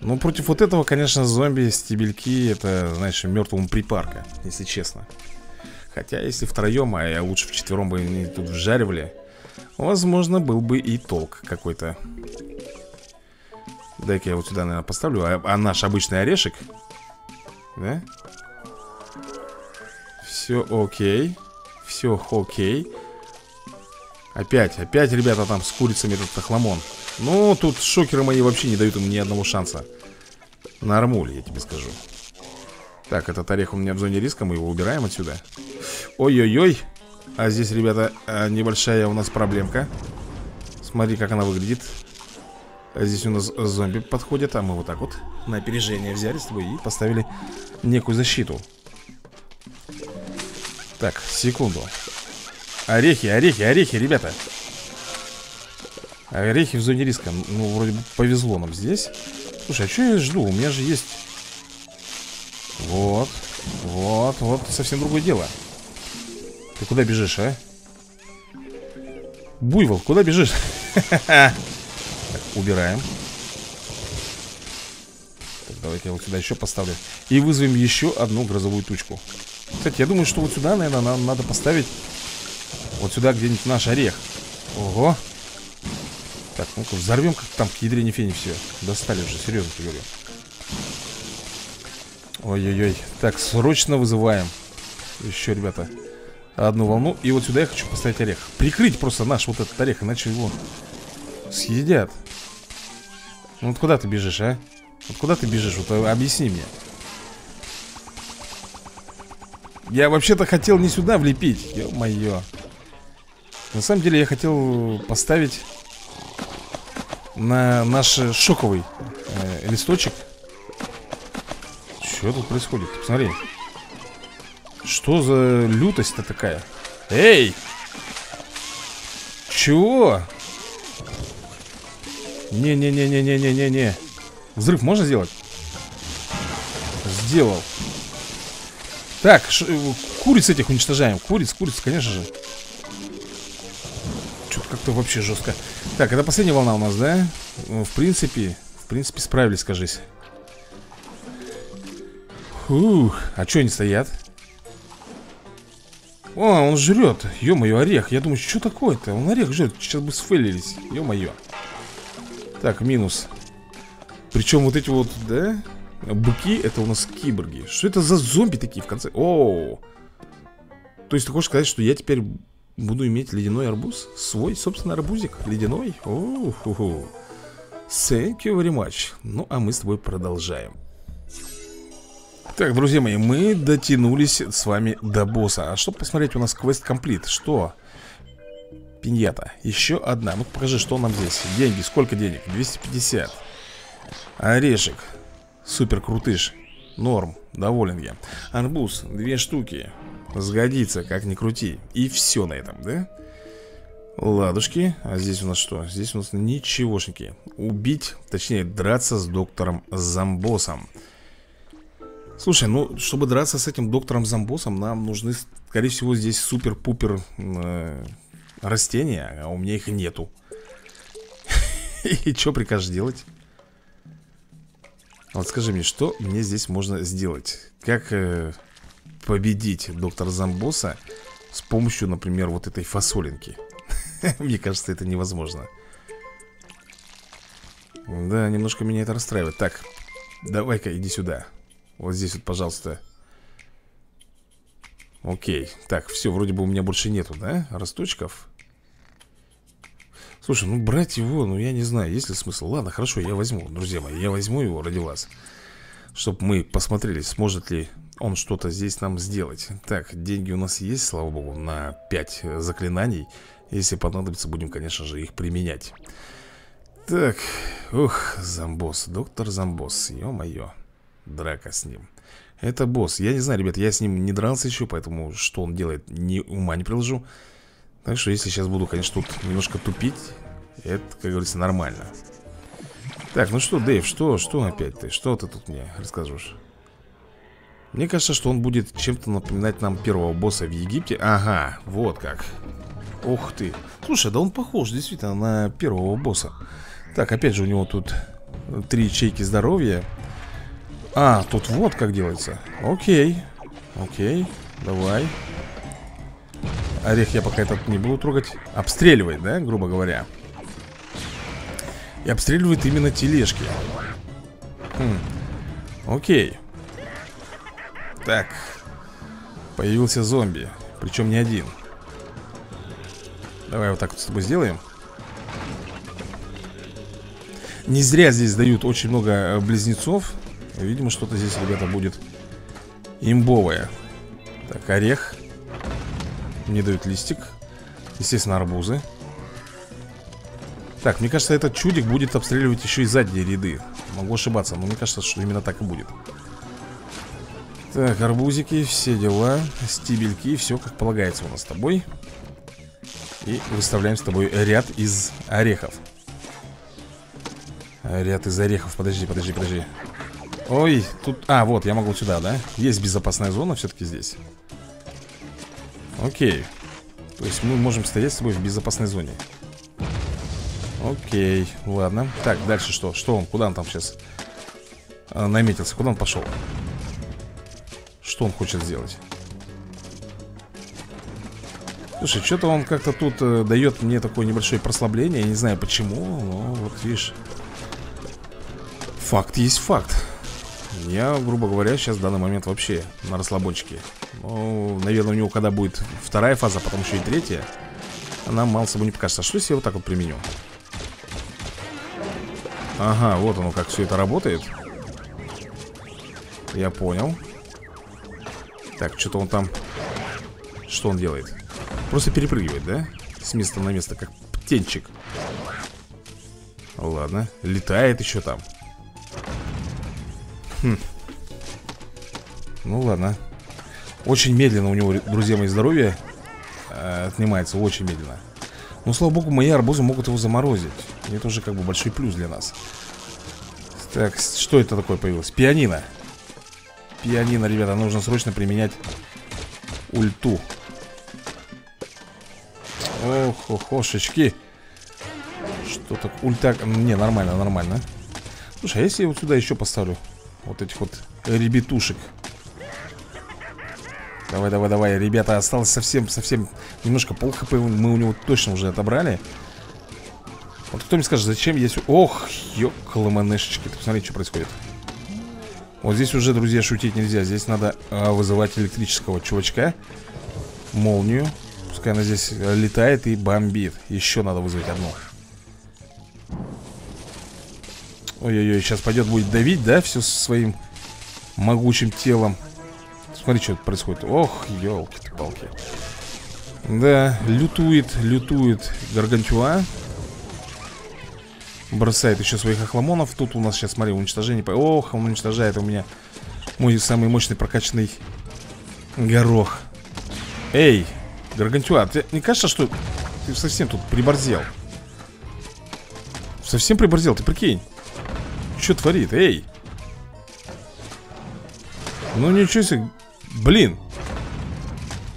Ну, против вот этого, конечно, зомби стебельки, это, знаешь, мертвому припарка, если честно. Хотя, если втроем, а я лучше вчетвером бы они тут вжаривали, возможно, был бы и толк какой-то. Дай-ка я вот сюда, наверное, поставлю. А, а наш обычный орешек. Да? Все окей. Все окей. Опять, опять, ребята, там с курицами этот охламон. Ну, тут шокеры мои вообще не дают им ни одного шанса. Нормуль, я тебе скажу. Так, этот орех у меня в зоне риска, мы его убираем отсюда. Ой-ой-ой. А здесь, ребята, небольшая у нас проблемка. Смотри, как она выглядит. А здесь у нас зомби подходят, а мы вот так вот на опережение взяли с тобой и поставили некую защиту. Так, секунду. Орехи, орехи, орехи, ребята. Орехи в зоне риска. Ну, вроде бы повезло нам здесь. Слушай, а что я жду? У меня же есть... Вот, вот, вот, совсем другое дело. Ты куда бежишь, а? Буйвол, куда бежишь? Так, убираем. Так, давайте я вот сюда еще поставлю. И вызовем еще одну грозовую тучку. Кстати, я думаю, что вот сюда, наверное, нам надо поставить. Вот сюда где-нибудь наш орех. Ого. Так, ну-ка, взорвем как там к ядрене фени все. Достали уже, серьезно тебе говорю. Ой-ой-ой. Так, срочно вызываем еще, ребята, одну волну. И вот сюда я хочу поставить орех. Прикрыть просто наш вот этот орех, иначе его съедят. Ну вот куда ты бежишь, а? Вот куда ты бежишь? Вот объясни мне. Я вообще-то хотел не сюда влепить. Ё-моё. На самом деле я хотел поставить на наш шоковый э, листочек. Что тут происходит? Посмотри. Что за лютость-то такая? Эй! Чего? Не-не-не-не-не-не-не-не. Взрыв можно сделать? Сделал. Так, куриц этих уничтожаем. Куриц, куриц, конечно же. Что-то как-то вообще жестко. Так, это последняя волна у нас, да? В принципе, в принципе справились, скажись. Фух, а что они стоят? О, он жрет, ё-моё, орех. Я думаю, что такое-то? Он орех жрет, сейчас бы сфейлились, ё-моё. Так, минус. Причем вот эти вот, да? Быки, это у нас киборги. Что это за зомби такие в конце? О, то есть ты хочешь сказать, что я теперь буду иметь ледяной арбуз? Свой, собственно, арбузик ледяной? О, ху -ху. Thank you very much. Ну, а мы с тобой продолжаем. Так, друзья мои, мы дотянулись с вами до босса. А чтобы посмотреть, у нас квест комплит. Что? Пиньята. Еще одна. Ну, покажи, что нам здесь. Деньги. Сколько денег? двести пятьдесят. Орешек. Супер крутыш. Норм. Доволен я. Арбуз. Две штуки. Сгодится, как ни крути. И все на этом, да? Ладушки. А здесь у нас что? Здесь у нас ничегошеньки. Убить, точнее, драться с доктором Зомбосом. Слушай, ну, чтобы драться с этим доктором Зомбосом, нам нужны, скорее всего, здесь супер-пупер э, растения. А у меня их нету. И что прикажешь делать? Вот скажи мне, что мне здесь можно сделать? Как э, победить доктора Зомбоса с помощью, например, вот этой фасолинки? Мне кажется, это невозможно. Да, немножко меня это расстраивает. Так, давай-ка иди сюда. Вот здесь вот, пожалуйста. Окей, так, все, вроде бы у меня больше нету, да, росточков? Слушай, ну брать его, ну я не знаю, есть ли смысл. Ладно, хорошо, я возьму, друзья мои. Я возьму его ради вас, чтобы мы посмотрели, сможет ли он что-то здесь нам сделать. Так, деньги у нас есть, слава богу, на пять заклинаний. Если понадобится, будем, конечно же, их применять. Так, ух, Зомбос, доктор Зомбос, ё-моё. Драка с ним. Это босс, я не знаю, ребят, я с ним не дрался еще, поэтому что он делает, ни ума не приложу. Так что если сейчас буду, конечно, тут немножко тупить, это, как говорится, нормально. Так, ну что, Дэйв, что, что опять ты? Что ты тут мне расскажешь? Мне кажется, что он будет чем-то напоминать нам первого босса в Египте. Ага, вот как. Ух ты. Слушай, да он похож действительно на первого босса. Так, опять же у него тут три ячейки здоровья. А, тут вот как делается. Окей, окей, давай. Орех я пока этот не буду трогать. Обстреливает, да, грубо говоря. И обстреливает именно тележки. Хм. Окей. Так. Появился зомби. Причем не один. Давай вот так вот с тобой сделаем. Не зря здесь дают очень много близнецов. Видимо, что-то здесь, ребята, будет имбовое. Так, орех. Мне дают листик. Естественно, арбузы. Так, мне кажется, этот чудик будет обстреливать еще и задние ряды. Могу ошибаться, но мне кажется, что именно так и будет. Так, арбузики, все дела. Стебельки, все как полагается у нас с тобой. И выставляем с тобой ряд из орехов. Ряд из орехов, подожди, подожди, подожди. Ой, тут... А, вот, я могу сюда, да? Есть безопасная зона все-таки здесь. Окей. То есть мы можем стоять с тобой в безопасной зоне. Окей, ладно. Так, дальше что? Что он? Куда он там сейчас а, наметился? Куда он пошел? Что он хочет сделать? Слушай, что-то он как-то тут э, дает мне такое небольшое прослабление. Я не знаю почему, но вот видишь. Факт есть факт. Я, грубо говоря, сейчас в данный момент вообще на расслабончике. Ну, наверное, у него когда будет вторая фаза, потом еще и третья, она мало собой не покажется. Что если я вот так вот применю? Ага, вот оно как все это работает. Я понял. Так, что-то он там... Что он делает? Просто перепрыгивает, да? С места на место, как птенчик. Ладно, летает еще там. Хм. Ну ладно. Очень медленно у него, друзья мои, здоровье э, отнимается, очень медленно. Но, слава богу, мои арбузы могут его заморозить. Это уже как бы большой плюс для нас. Так, что это такое появилось? Пианино. Пианино, ребята, нужно срочно применять ульту. Ох, охошечки. Что так? Ульта... Не, нормально, нормально. Слушай, а если я вот сюда еще поставлю вот этих вот ребятушек? Давай, давай, давай, ребята, осталось совсем, совсем немножко, пол хп мы у него точно уже отобрали. Вот кто мне скажет, зачем я... Ох, ёкаломанешечки, ты посмотри, что происходит. Вот здесь уже, друзья, шутить нельзя. Здесь надо а, вызывать электрического чувачка. Молнию. Пускай она здесь летает и бомбит. Еще надо вызвать одну. Ой-ой-ой, сейчас пойдет, будет давить, да, все своим могучим телом. Смотри, что происходит. Ох, елки-палки. Да, лютует, лютует Гаргантюа. Бросает еще своих охламонов. Тут у нас сейчас, смотри, уничтожение. Ох, он уничтожает у меня мой самый мощный прокачанный горох. Эй, Гаргантюа, тебе не кажется, что ты совсем тут приборзел? Совсем приборзел, ты прикинь. Что творит, эй? Ну ничего себе, блин.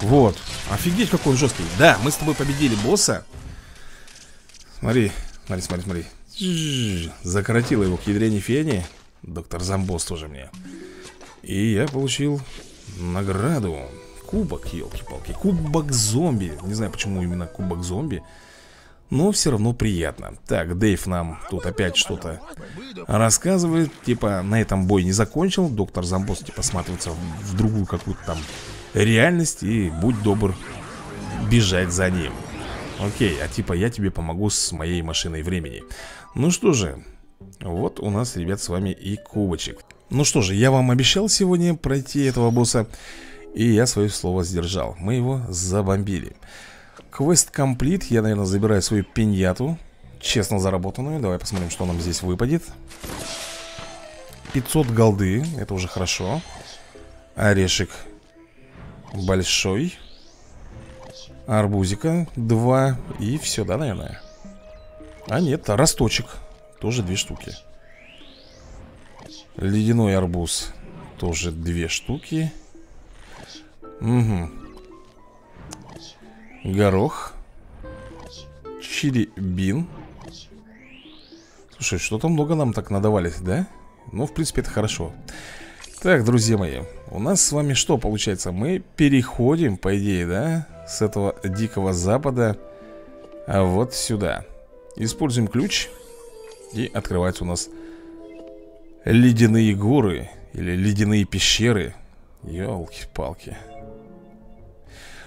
Вот, офигеть, какой он жесткий. Да, мы с тобой победили босса. Смотри, смотри, смотри, смотри. Закоротила его к ядрене фени. Доктор Зомбос тоже мне. И я получил награду. Кубок, елки-палки. Кубок зомби. Не знаю, почему именно кубок зомби, но все равно приятно. Так, Дэйв нам тут опять что-то рассказывает. Типа, на этом бой не закончил. Доктор Зомбос, типа, смотрится в другую какую-то там реальность. И будь добр бежать за ним. Окей, а типа я тебе помогу с моей машиной времени. Ну что же, вот у нас, ребят, с вами и кубочек. Ну что же, я вам обещал сегодня пройти этого босса, и я свое слово сдержал. Мы его забомбили. Квест комплит. Я, наверное, забираю свою пиньяту, честно заработанную. Давай посмотрим, что нам здесь выпадет. пятьсот голды, это уже хорошо. Орешек большой. Арбузика два. И все, да, наверное? А нет, росточек. Тоже две штуки. Ледяной арбуз. Тоже две штуки. Угу. Горох. Чили-бин. Слушай, что-то много нам так надавались, да? Ну, в принципе, это хорошо. Так, друзья мои, у нас с вами что получается? Мы переходим, по идее, да? С этого дикого запада вот сюда. Используем ключ. И открываются у нас ледяные горы. Или ледяные пещеры. Ёлки-палки.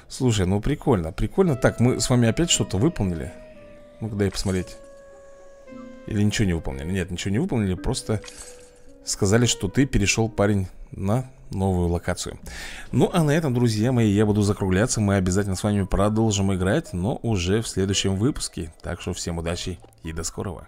Слушай, ну прикольно, прикольно. Так, мы с вами опять что-то выполнили. Ну-ка, дай посмотреть. Или ничего не выполнили. Нет, ничего не выполнили, просто сказали, что ты перешел, парень, на новую локацию. Ну а на этом, друзья мои, я буду закругляться. Мы обязательно с вами продолжим играть, но уже в следующем выпуске. Так что всем удачи и до скорого.